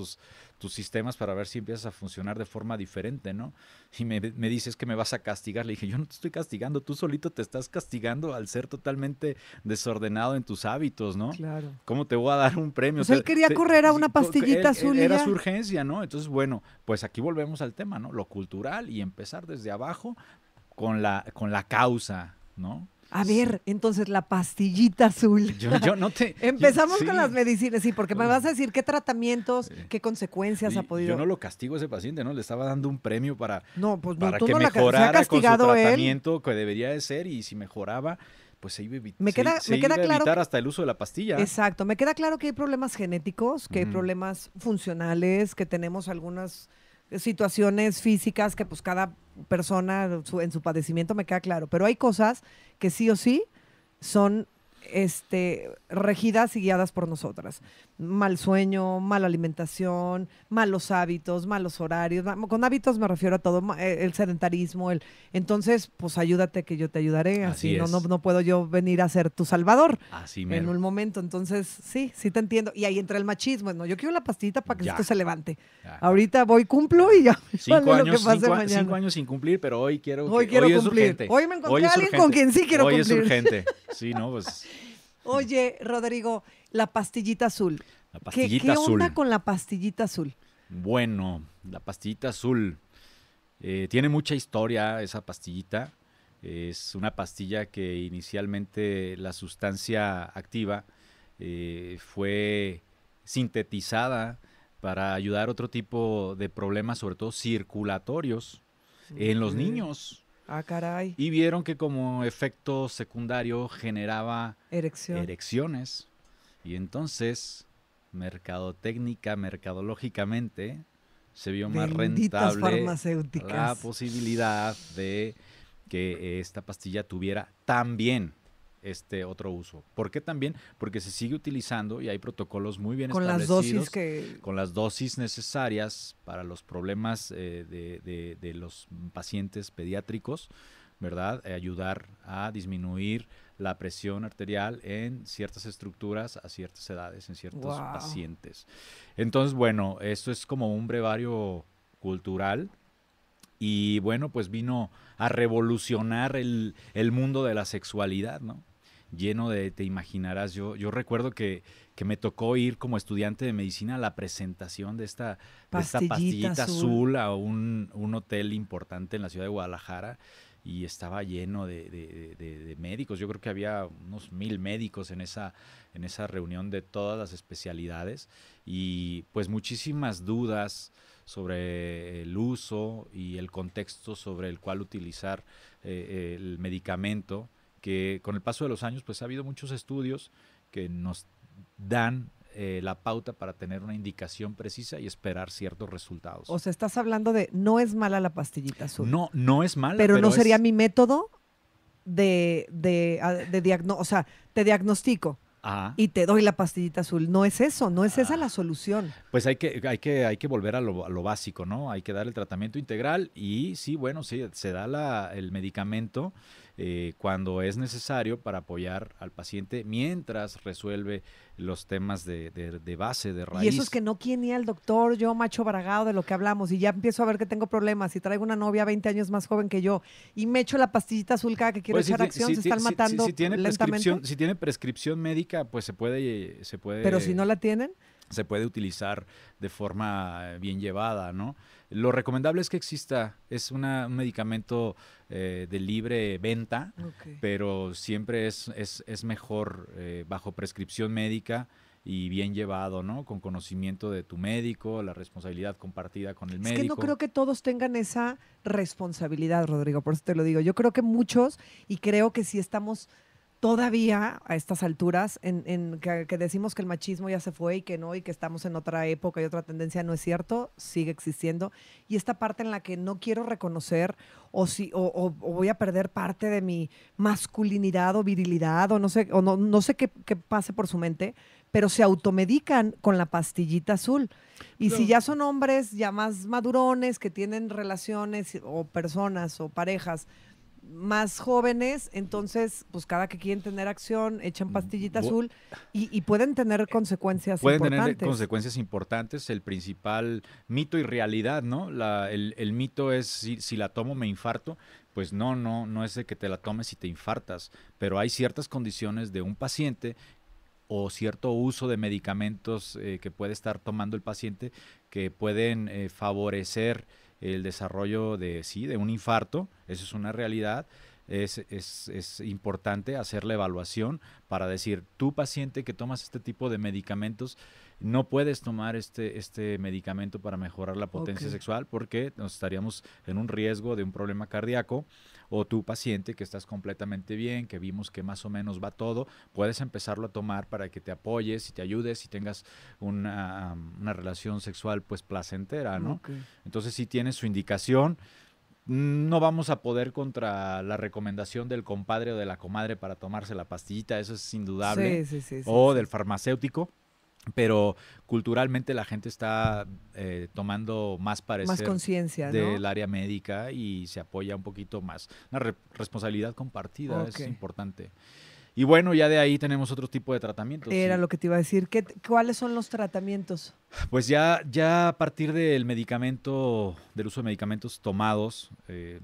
tus sistemas para ver si empiezas a funcionar de forma diferente, ¿no? Y me dice, es que me vas a castigar. Le dije, yo no te estoy castigando, tú solito te estás castigando al ser totalmente desordenado en tus hábitos, ¿no? Claro. ¿Cómo te voy a dar un premio? Pues él quería correr a una pastillita azul. Era su urgencia, ¿no? Entonces, bueno, pues aquí volvemos al tema, ¿no? Lo cultural y empezar desde abajo con la causa, ¿no? A ver, entonces la pastillita azul. Yo no te... Empezamos con las medicinas, sí, porque me vas a decir qué tratamientos, qué consecuencias ha podido... Yo no lo castigo a ese paciente, ¿no? Le estaba dando un premio para, no, pues, para que no mejorara con su tratamiento que debería de ser, y si mejoraba, pues se iba a evitar, claro, hasta el uso de la pastilla. Exacto, me queda claro que hay problemas genéticos, que hay problemas funcionales, que tenemos algunas... situaciones físicas que pues cada persona en su padecimiento, me queda claro, pero hay cosas que sí o sí son regidas y guiadas por nosotras. Mal sueño, mala alimentación, malos hábitos, malos horarios. Con hábitos me refiero a todo, el sedentarismo. Entonces, pues ayúdate que yo te ayudaré. Así no puedo yo venir a ser tu salvador en un momento. Entonces, sí te entiendo. Y ahí entra el machismo. No, yo quiero la pastillita para que esto se levante. Ya. Ahorita voy, cumplo y ya. 5 años sin cumplir, pero hoy quiero cumplir. Es urgente. Hoy me encontré a alguien con quien sí quiero cumplir. Hoy es urgente. Sí, no, pues... Oye, Rodrigo, la pastillita azul. La pastillita azul. ¿Qué onda con la pastillita azul? Bueno, la pastillita azul. Tiene mucha historia esa pastillita. Es una pastilla que inicialmente la sustancia activa fue sintetizada para ayudar a otro tipo de problemas, sobre todo circulatorios, en los niños. Ah, caray. Y vieron que como efecto secundario generaba erecciones. Y entonces, mercadológicamente, se vio más rentable la posibilidad de que esta pastilla tuviera también otro uso. ¿Por qué también? Porque se sigue utilizando y hay protocolos muy bien establecidos. Con las dosis necesarias para los problemas de los pacientes pediátricos, ¿verdad? Ayudar a disminuir la presión arterial en ciertas estructuras, a ciertas edades, en ciertos pacientes. Entonces, bueno, esto es como un brevario cultural. Y bueno, pues vino a revolucionar el mundo de la sexualidad, ¿no? Lleno de, te imaginarás, yo recuerdo que me tocó ir como estudiante de medicina a la presentación de esta pastillita azul a un hotel importante en la ciudad de Guadalajara, y estaba lleno de médicos. Yo creo que había unos 1000 médicos en esa reunión de todas las especialidades, y pues muchísimas dudas sobre el uso y el contexto sobre el cual utilizar el medicamento, que con el paso de los años pues ha habido muchos estudios que nos dan la pauta para tener una indicación precisa y esperar ciertos resultados. O sea, estás hablando de, no es mala la pastillita azul. No, no es mala. Pero no sería mi método de diagnóstico, o sea, te diagnostico. Ajá. Y te doy la pastillita azul. No es eso, no es esa la solución. Pues hay que volver a lo básico, ¿no? Hay que dar el tratamiento integral y sí, bueno, sí, se da el medicamento cuando es necesario para apoyar al paciente mientras resuelve los temas de base, de raíz. Y eso es que no quiere ni al doctor, yo macho bragado de lo que hablamos, y ya empiezo a ver que tengo problemas y traigo una novia 20 años más joven que yo y me echo la pastillita azul cada que quiero echar acción, se están matando lentamente. Si tiene prescripción médica, pues se puede... ¿Pero si no la tienen? se puede utilizar de forma bien llevada, ¿no? Lo recomendable es que exista, es un medicamento de libre venta, okay, pero siempre es mejor bajo prescripción médica y bien llevado, ¿no? Con conocimiento de tu médico, la responsabilidad compartida con el médico. Es que no creo que todos tengan esa responsabilidad, Rodrigo, por eso te lo digo. Yo creo que muchos, y creo que si estamos todavía a estas alturas, que decimos que el machismo ya se fue y que no, y que estamos en otra época y otra tendencia, no es cierto, sigue existiendo. Y esta parte en la que no quiero reconocer o voy a perder parte de mi masculinidad o virilidad, o no sé qué pase por su mente, pero se automedican con la pastillita azul. Y no, si ya son hombres ya más madurones, que tienen relaciones o personas o parejas más jóvenes, entonces, pues cada que quieren tener acción, echan pastillita azul y pueden tener consecuencias importantes. Pueden tener consecuencias importantes, el principal mito y realidad, ¿no? El mito es, si la tomo me infarto. Pues no es de que te la tomes y te infartas, pero hay ciertas condiciones de un paciente o cierto uso de medicamentos que puede estar tomando el paciente que pueden favorecer el desarrollo de un infarto. Eso es una realidad. Es importante hacer la evaluación para decir, tú paciente que tomas este tipo de medicamentos, no puedes tomar este medicamento para mejorar la potencia, okay, sexual, porque nos estaríamos en un riesgo de un problema cardíaco. O tú paciente que estás completamente bien, que vimos que más o menos va todo, puedes empezarlo a tomar para que te apoyes y te ayudes y tengas una relación sexual pues placentera, ¿no? Okay. Entonces sí tiene su indicación. No vamos a poder contra la recomendación del compadre o de la comadre para tomarse la pastillita, eso es indudable, sí, del farmacéutico, pero culturalmente la gente está tomando más parecer, más conciencia, ¿no?, del área médica, y se apoya un poquito más. Una responsabilidad compartida, okay, es importante. Y bueno, ya de ahí tenemos otro tipo de tratamientos. Era, ¿sí?, lo que te iba a decir. ¿Cuáles son los tratamientos? Pues ya a partir del uso de medicamentos tomados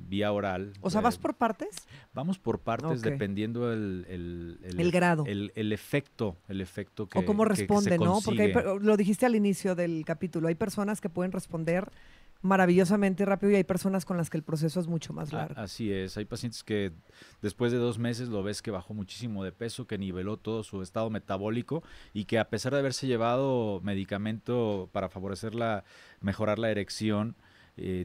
vía oral. O sea, ¿vas por partes? Vamos por partes, okay, dependiendo el grado. El efecto, que o cómo responde, ¿no? Porque lo dijiste al inicio del capítulo, hay personas que pueden responder maravillosamente rápido y hay personas con las que el proceso es mucho más largo. Así es, hay pacientes que después de 2 meses lo ves que bajó muchísimo de peso, que niveló todo su estado metabólico y que a pesar de haberse llevado medicamento para mejorar la erección,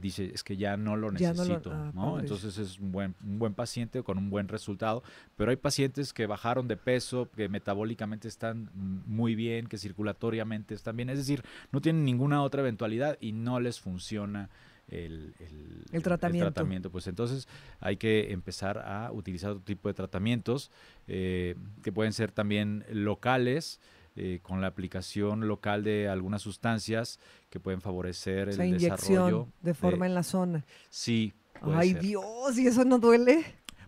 dice, es que ya no lo necesito, ¿no? Entonces es un buen paciente con un buen resultado, pero hay pacientes que bajaron de peso, que metabólicamente están muy bien, que circulatoriamente están bien, es decir, no tienen ninguna otra eventualidad y no les funciona el tratamiento. Pues entonces hay que empezar a utilizar otro tipo de tratamientos que pueden ser también locales, con la aplicación local de algunas sustancias que pueden favorecer el desarrollo. De forma en la zona. Sí. Ay, Dios, ¿y eso no duele?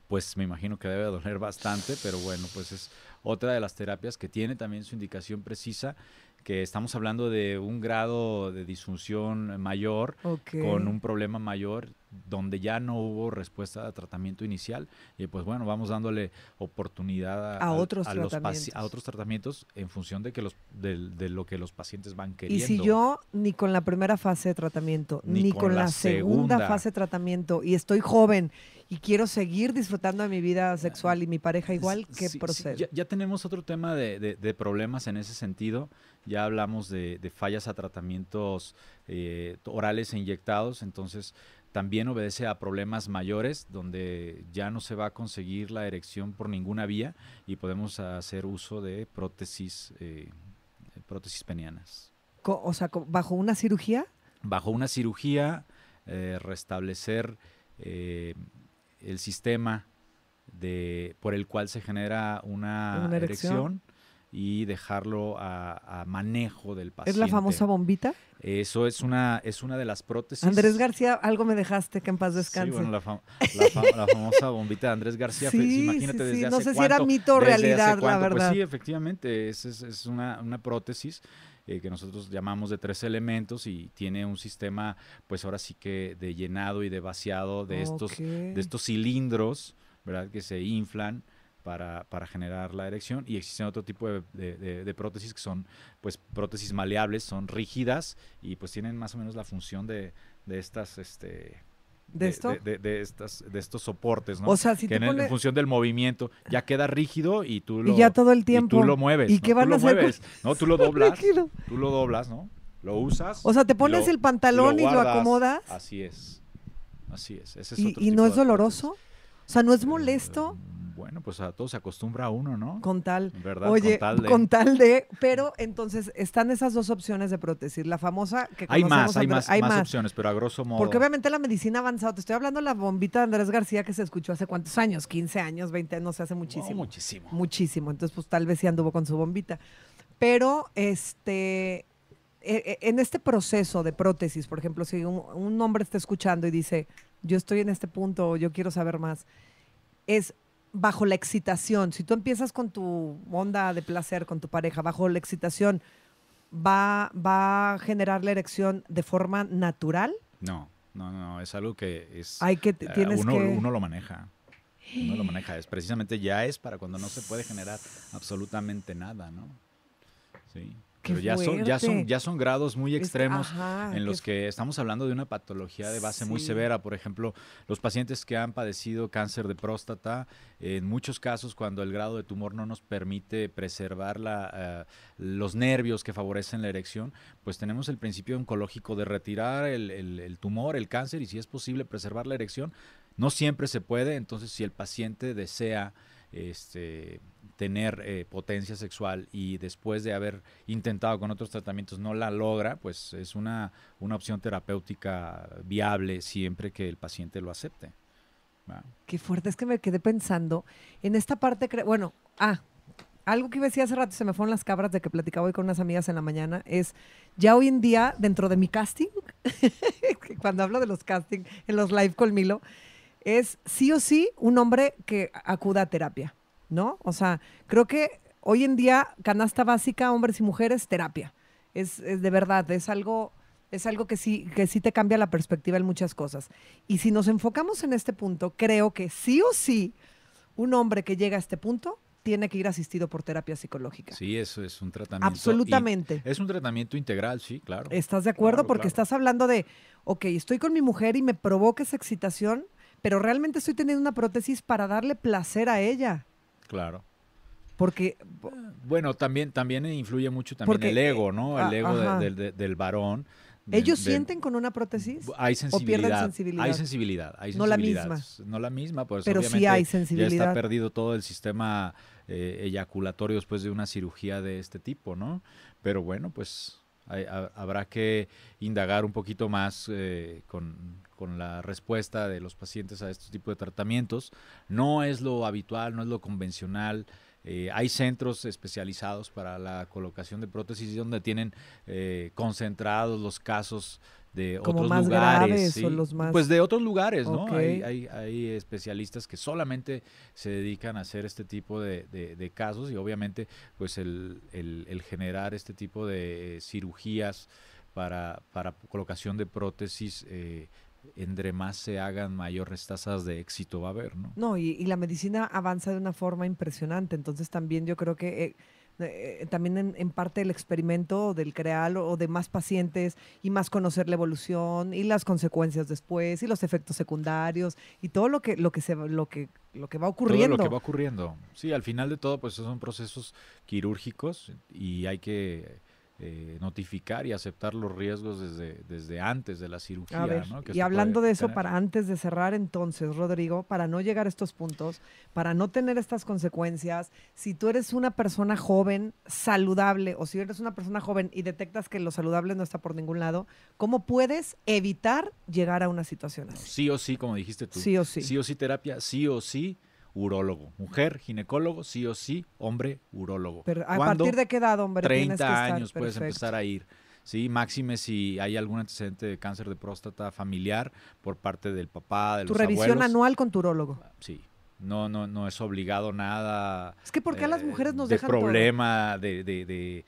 Pues me imagino que debe doler bastante, pero bueno, pues es otra de las terapias que tiene también su indicación precisa, que estamos hablando de un grado de disfunción mayor, okay, con un problema mayor, donde ya no hubo respuesta a tratamiento inicial, y pues bueno, vamos dándole oportunidad a otros tratamientos en función de que de lo que los pacientes van queriendo. Y si yo ni con la primera fase de tratamiento, ni con la segunda fase de tratamiento, y estoy joven y quiero seguir disfrutando de mi vida sexual y mi pareja igual, ¿qué procede? Sí, ya tenemos otro tema de problemas en ese sentido. Ya hablamos de fallas a tratamientos orales e inyectados, entonces también obedece a problemas mayores donde ya no se va a conseguir la erección por ninguna vía y podemos hacer uso de prótesis penianas. O sea, ¿bajo una cirugía? Bajo una cirugía, restablecer el sistema por el cual se genera una erección y dejarlo a manejo del paciente. ¿Es la famosa bombita? Eso es una de las prótesis. Andrés García, algo me dejaste, que en paz descanse. Sí, bueno, la famosa bombita de Andrés García. Sí, pues, imagínate, desde hace cuánto. No sé si era mito o realidad, la verdad. Pues sí, efectivamente, es una prótesis que nosotros llamamos de 3 elementos y tiene un sistema, pues ahora sí que de llenado y de vaciado de estos cilindros, ¿verdad?, que se inflan para generar la erección, y existen otro tipo de prótesis que son, pues, prótesis maleables, son rígidas y pues tienen más o menos la función de estas... De estos soportes, ¿no? O sea, si que en función del movimiento ya queda rígido y tú lo... Y ya todo el tiempo. Y tú lo mueves. ¿Y ¿no? qué van a hacer? Mueves, ¿no? Tú lo doblas, ¿no? Lo usas. O sea, te pones el pantalón y lo acomodas. Así es. Así es. Ese es otro ¿Y no es doloroso? O sea, ¿no es molesto? Bueno, pues a todo se acostumbra a uno, ¿no? Con tal. ¿Verdad? Oye, con tal de... Pero entonces están esas dos opciones de prótesis. La famosa que conocemos... Hay más opciones, pero a grosso modo... Porque obviamente la medicina ha avanzado. Te estoy hablando de la bombita de Andrés García que se escuchó hace cuántos años, 15 años, 20, no sé, hace muchísimo. No, muchísimo. Muchísimo. Entonces, pues tal vez sí anduvo con su bombita. Pero en este proceso de prótesis, por ejemplo, si un hombre está escuchando y dice, yo estoy en este punto, yo quiero saber más, es... bajo la excitación, si tú empiezas con tu onda de placer con tu pareja, bajo la excitación, ¿va a generar la erección de forma natural? No, es algo que es... Uno lo maneja. Uno lo maneja. Es precisamente ya es para cuando no se puede generar absolutamente nada, ¿no? Sí. Pero ya son grados muy extremos en los que estamos hablando de una patología de base muy severa. Por ejemplo, los pacientes que han padecido cáncer de próstata, en muchos casos cuando el grado de tumor no nos permite preservar los nervios que favorecen la erección, pues tenemos el principio oncológico de retirar el tumor, el cáncer, y si es posible preservar la erección. No siempre se puede, entonces si el paciente desea tener potencia sexual y después de haber intentado con otros tratamientos no la logra, pues es una opción terapéutica viable siempre que el paciente lo acepte. ¿Va? Qué fuerte, es que me quedé pensando en esta parte, algo que decía hace rato, se me fueron las cabras de que platicaba hoy con unas amigas en la mañana, es ya hoy en día dentro de mi casting, cuando hablo de los casting en los live con Milo, es sí o sí un hombre que acuda a terapia, ¿no? O sea, creo que hoy en día canasta básica, hombres y mujeres, terapia. Es de verdad, es algo que sí te cambia la perspectiva en muchas cosas. Y si nos enfocamos en este punto, creo que sí o sí un hombre que llega a este punto tiene que ir asistido por terapia psicológica. Sí, eso es un tratamiento. Absolutamente. Es un tratamiento integral, sí, claro. ¿Estás de acuerdo? Claro, porque estás hablando de, ok, estoy con mi mujer y me provoca esa excitación, pero realmente estoy teniendo una prótesis para darle placer a ella. Claro. Porque... Bueno, también influye mucho el ego, ¿no? El ego del varón. ¿Ellos sienten con una prótesis? Hay sensibilidad. ¿O pierden sensibilidad? Hay sensibilidad. No la misma. No la misma, pues pero obviamente sí hay sensibilidad. Ya está perdido todo el sistema eyaculatorio después de una cirugía de este tipo, ¿no? Pero bueno, pues... Habrá que indagar un poquito más con la respuesta de los pacientes a este tipo de tratamientos. No es lo habitual, no es lo convencional. Hay centros especializados para la colocación de prótesis donde tienen concentrados los casos de otros lugares, ¿sí? Pues de otros lugares, ¿no? Okay. Hay especialistas que solamente se dedican a hacer este tipo de casos y obviamente pues el generar este tipo de cirugías para colocación de prótesis, entre más se hagan, mayores tasas de éxito va a haber, ¿no? No, y la medicina avanza de una forma impresionante, entonces también yo creo que... también en parte el experimento del crear o de más pacientes y más conocer la evolución y las consecuencias después y los efectos secundarios y todo lo que va ocurriendo. Todo lo que va ocurriendo. Sí, al final de todo pues son procesos quirúrgicos y hay que notificar y aceptar los riesgos desde antes de la cirugía. A ver, ¿no? Y hablando de eso, para antes de cerrar entonces, Rodrigo, para no llegar a estos puntos, para no tener estas consecuencias, si tú eres una persona joven, saludable, o si eres una persona joven y detectas que lo saludable no está por ningún lado, ¿cómo puedes evitar llegar a una situación así? Sí o sí, como dijiste tú. Sí o sí. Sí o sí terapia, sí o sí urólogo. Mujer, ginecólogo, sí o sí, hombre, urólogo. Pero ¿a partir de qué edad, hombre? 30 que años estar, puedes empezar a ir. Sí, máxime si hay algún antecedente de cáncer de próstata familiar por parte del papá, de los abuelos. ¿Tu revisión anual con tu urólogo? Sí. No es obligado nada. Es que ¿por qué a las mujeres nos dejan todo? De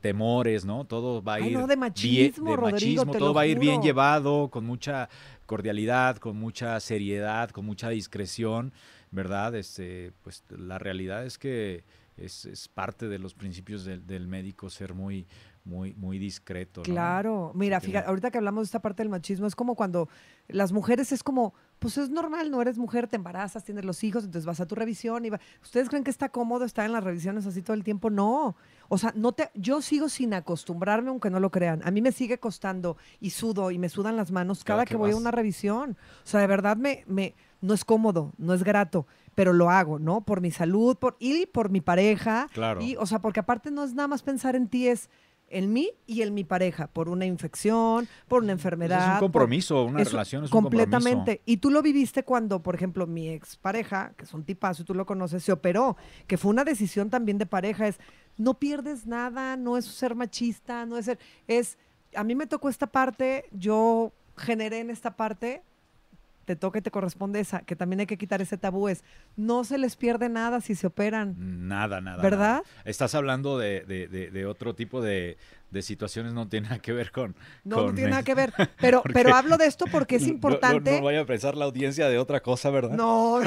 temores, ¿no? Todo va a ir... de machismo, bien, de Rodrigo, machismo, todo va a ir bien llevado, con mucha cordialidad, con mucha seriedad, con mucha discreción. ¿verdad? Pues la realidad es que es parte de los principios del médico ser muy discreto, ¿no? Claro. Mira, fíjate, ahorita que hablamos de esta parte del machismo, es como cuando las mujeres es como, pues es normal, no eres mujer, te embarazas, tienes los hijos, entonces vas a tu revisión. ¿Ustedes creen que está cómodo estar en las revisiones así todo el tiempo? No. O sea, yo sigo sin acostumbrarme, aunque no lo crean. A mí me sigue costando y sudo y me sudan las manos cada que voy a una revisión. O sea, de verdad no es cómodo, no es grato, pero lo hago, ¿no? Por mi salud y por mi pareja. Claro. Y, o sea, porque aparte no es nada más pensar en ti, es en mí y en mi pareja, por una infección, por una enfermedad. Es un compromiso, una relación es un compromiso. Completamente. Y tú lo viviste cuando, por ejemplo, mi expareja, que es un tipazo y tú lo conoces, se operó, que fue una decisión también de pareja, es no pierdes nada, no es ser machista, no es ser... a mí me tocó esta parte, yo generé en esta parte... te toca y te corresponde esa, que también hay que quitar ese tabú, no se les pierde nada si se operan. Nada. ¿Verdad? Nada. Estás hablando de otro tipo de situaciones, no tiene nada que ver con... No tiene nada que ver, pero hablo de esto porque es importante... No vaya a pensar la audiencia de otra cosa, ¿verdad? No.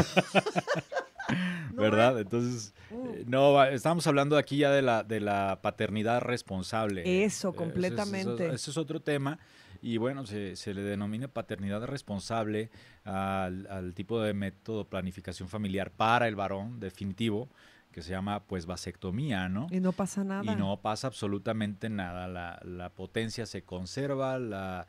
¿Verdad? Entonces, no, estamos hablando aquí ya de la paternidad responsable. Eso, completamente. Eso es otro tema. Y bueno, se le denomina paternidad responsable al tipo de método planificación familiar para el varón definitivo, que se llama pues vasectomía, ¿no? Y no pasa nada. Y no pasa absolutamente nada. La potencia se conserva, la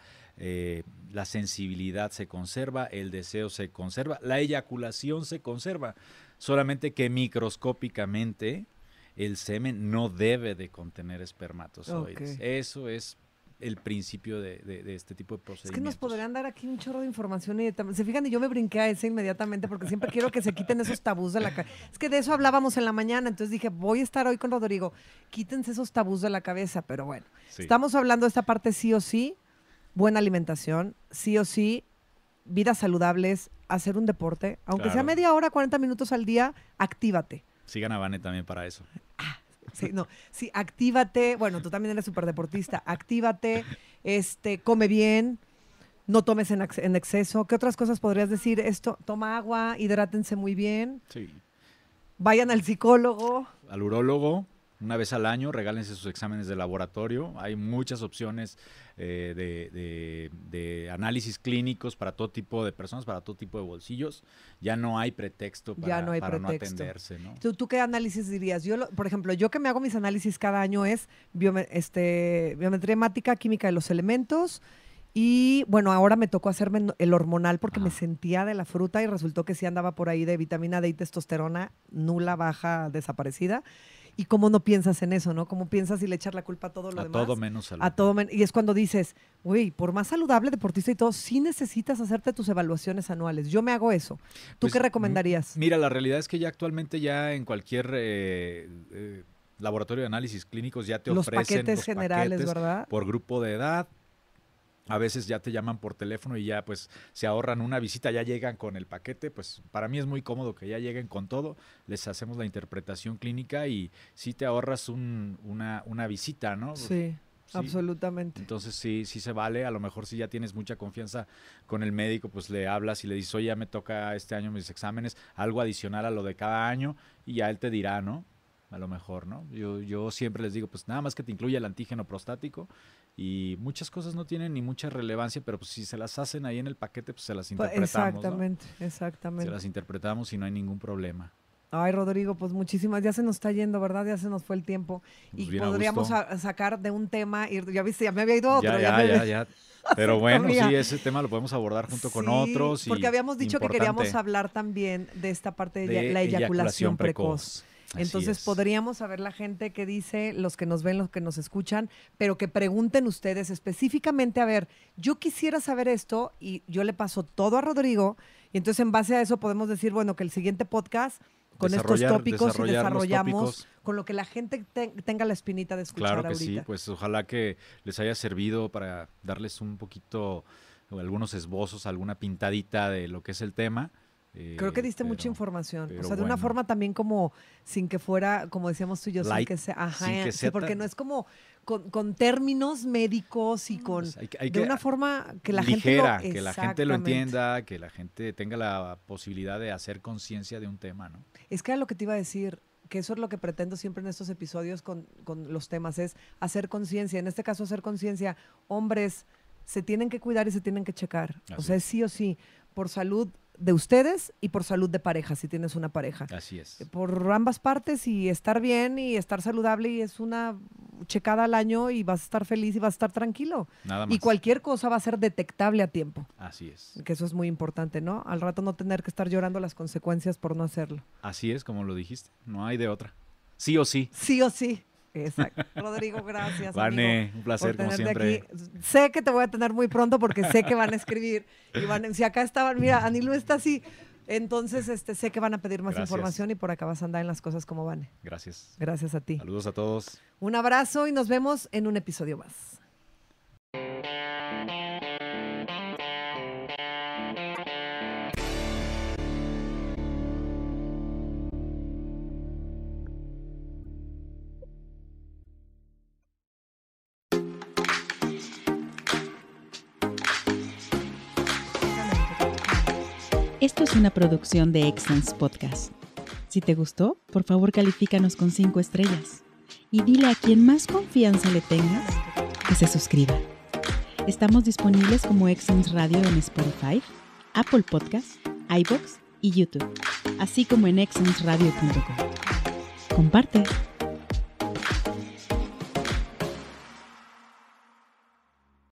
sensibilidad se conserva, el deseo se conserva, la eyaculación se conserva, solamente que microscópicamente el semen no debe de contener espermatozoides. Okay. Eso es el principio de este tipo de procedimientos. Es que nos podrían dar aquí un chorro de información. Se fijan, y yo me brinqué a ese inmediatamente porque siempre quiero que se quiten esos tabús de la cabeza. Es que de eso hablábamos en la mañana, entonces dije, voy a estar hoy con Rodrigo. Quítense esos tabús de la cabeza, pero bueno. Sí. Estamos hablando de esta parte sí o sí, buena alimentación, sí o sí, vidas saludables, hacer un deporte. Aunque sea media hora, 40 minutos al día, actívate. Sigan a Vane también para eso. Sí, actívate. Bueno, tú también eres súper deportista. Actívate, come bien, no tomes en exceso. ¿Qué otras cosas podrías decir? Toma agua, hidrátense muy bien. Sí. Vayan al psicólogo. Al urólogo, una vez al año, regálense sus exámenes de laboratorio. Hay muchas opciones de análisis clínicos para todo tipo de personas, para todo tipo de bolsillos. Ya no hay pretexto para no atenderse, ¿no? ¿Tú qué análisis dirías? Por ejemplo, yo que me hago mis análisis cada año es biometría hemática, química de los elementos. Y bueno, ahora me tocó hacerme el hormonal porque me sentía de la fruta y resultó que sí andaba por ahí de vitamina D y testosterona nula, baja, desaparecida. Y cómo no piensas en eso, ¿no? Cómo piensas y le echar la culpa a todo lo demás. A todo menos saludable. Y es cuando dices, uy, por más saludable, deportista y todo, sí necesitas hacerte tus evaluaciones anuales. Yo me hago eso. ¿Tú qué recomendarías? Mira, la realidad es que ya actualmente ya en cualquier laboratorio de análisis clínicos ya te ofrecen los paquetes generales, ¿verdad? Por grupo de edad. A veces ya te llaman por teléfono y ya pues se ahorran una visita, ya llegan con el paquete. Pues para mí es muy cómodo que ya lleguen con todo, les hacemos la interpretación clínica y sí te ahorras una visita, ¿no? Sí, absolutamente. Entonces sí se vale. A lo mejor si ya tienes mucha confianza con el médico, pues le hablas y le dices, oye, ya me toca este año mis exámenes, algo adicional a lo de cada año, y ya él te dirá, ¿no? A lo mejor, ¿no? Yo siempre les digo, pues nada más que te incluya el antígeno prostático y muchas cosas no tienen ni mucha relevancia, pero pues si se las hacen ahí en el paquete, pues se las interpretamos. Exactamente, ¿no? Se las interpretamos y no hay ningún problema. Ay, Rodrigo, pues muchísimas, ya se nos está yendo, ¿verdad? Ya se nos fue el tiempo. Pues y podríamos sacar de un tema, ya viste, ya me había ido otro. Ya. Pero bueno, sí, ese tema lo podemos abordar junto con otros. Porque habíamos dicho que queríamos hablar también de esta parte de la eyaculación precoz. Entonces podríamos saber la gente que dice, los que nos ven, los que nos escuchan, pero que pregunten ustedes específicamente, a ver, yo quisiera saber esto y yo le paso todo a Rodrigo y entonces en base a eso podemos decir, bueno, que el siguiente podcast con estos tópicos y desarrollamos con lo que la gente tenga la espinita de escuchar ahorita. Claro que sí, pues ojalá que les haya servido para darles un poquito, algunos esbozos, alguna pintadita de lo que es el tema. Creo que diste mucha información, o sea, de una forma también como sin que fuera, como decíamos tú y yo, sin que sea, porque no es como con términos médicos y con de una forma que la ligera, gente lo, que la gente lo entienda, que la gente tenga la posibilidad de hacer conciencia de un tema, ¿no? Es que era lo que te iba a decir, que eso es lo que pretendo siempre en estos episodios con los temas, es hacer conciencia. En este caso, hacer conciencia. Hombres, se tienen que cuidar y se tienen que checar. Así o sea, es sí o sí, por salud de ustedes y por salud de pareja, si tienes una pareja. Así es. Por ambas partes, y estar bien y estar saludable, y es una checada al año y vas a estar feliz y vas a estar tranquilo. Nada más. Y cualquier cosa va a ser detectable a tiempo. Así es. Que eso es muy importante, ¿no? Al rato no tener que estar llorando las consecuencias por no hacerlo. Así es, como lo dijiste. No hay de otra. Sí o sí. Sí o sí. Exacto. Rodrigo, gracias. Vane, amigo, un placer como siempre. Aquí. Sé que te voy a tener muy pronto porque sé que van a escribir. Y van, si acá estaban, mira, Anilo está así. Entonces, sé que van a pedir más información y por acá vas a andar en Las Cosas Como Vane. Gracias. Gracias a ti. Saludos a todos. Un abrazo y nos vemos en un episodio más. Esto es una producción de Excellence Podcast. Si te gustó, por favor califícanos con 5 estrellas y dile a quien más confianza le tengas que se suscriba. Estamos disponibles como Excellence Radio en Spotify, Apple Podcast, iVoox y YouTube, así como en excellenceradio.com. Comparte.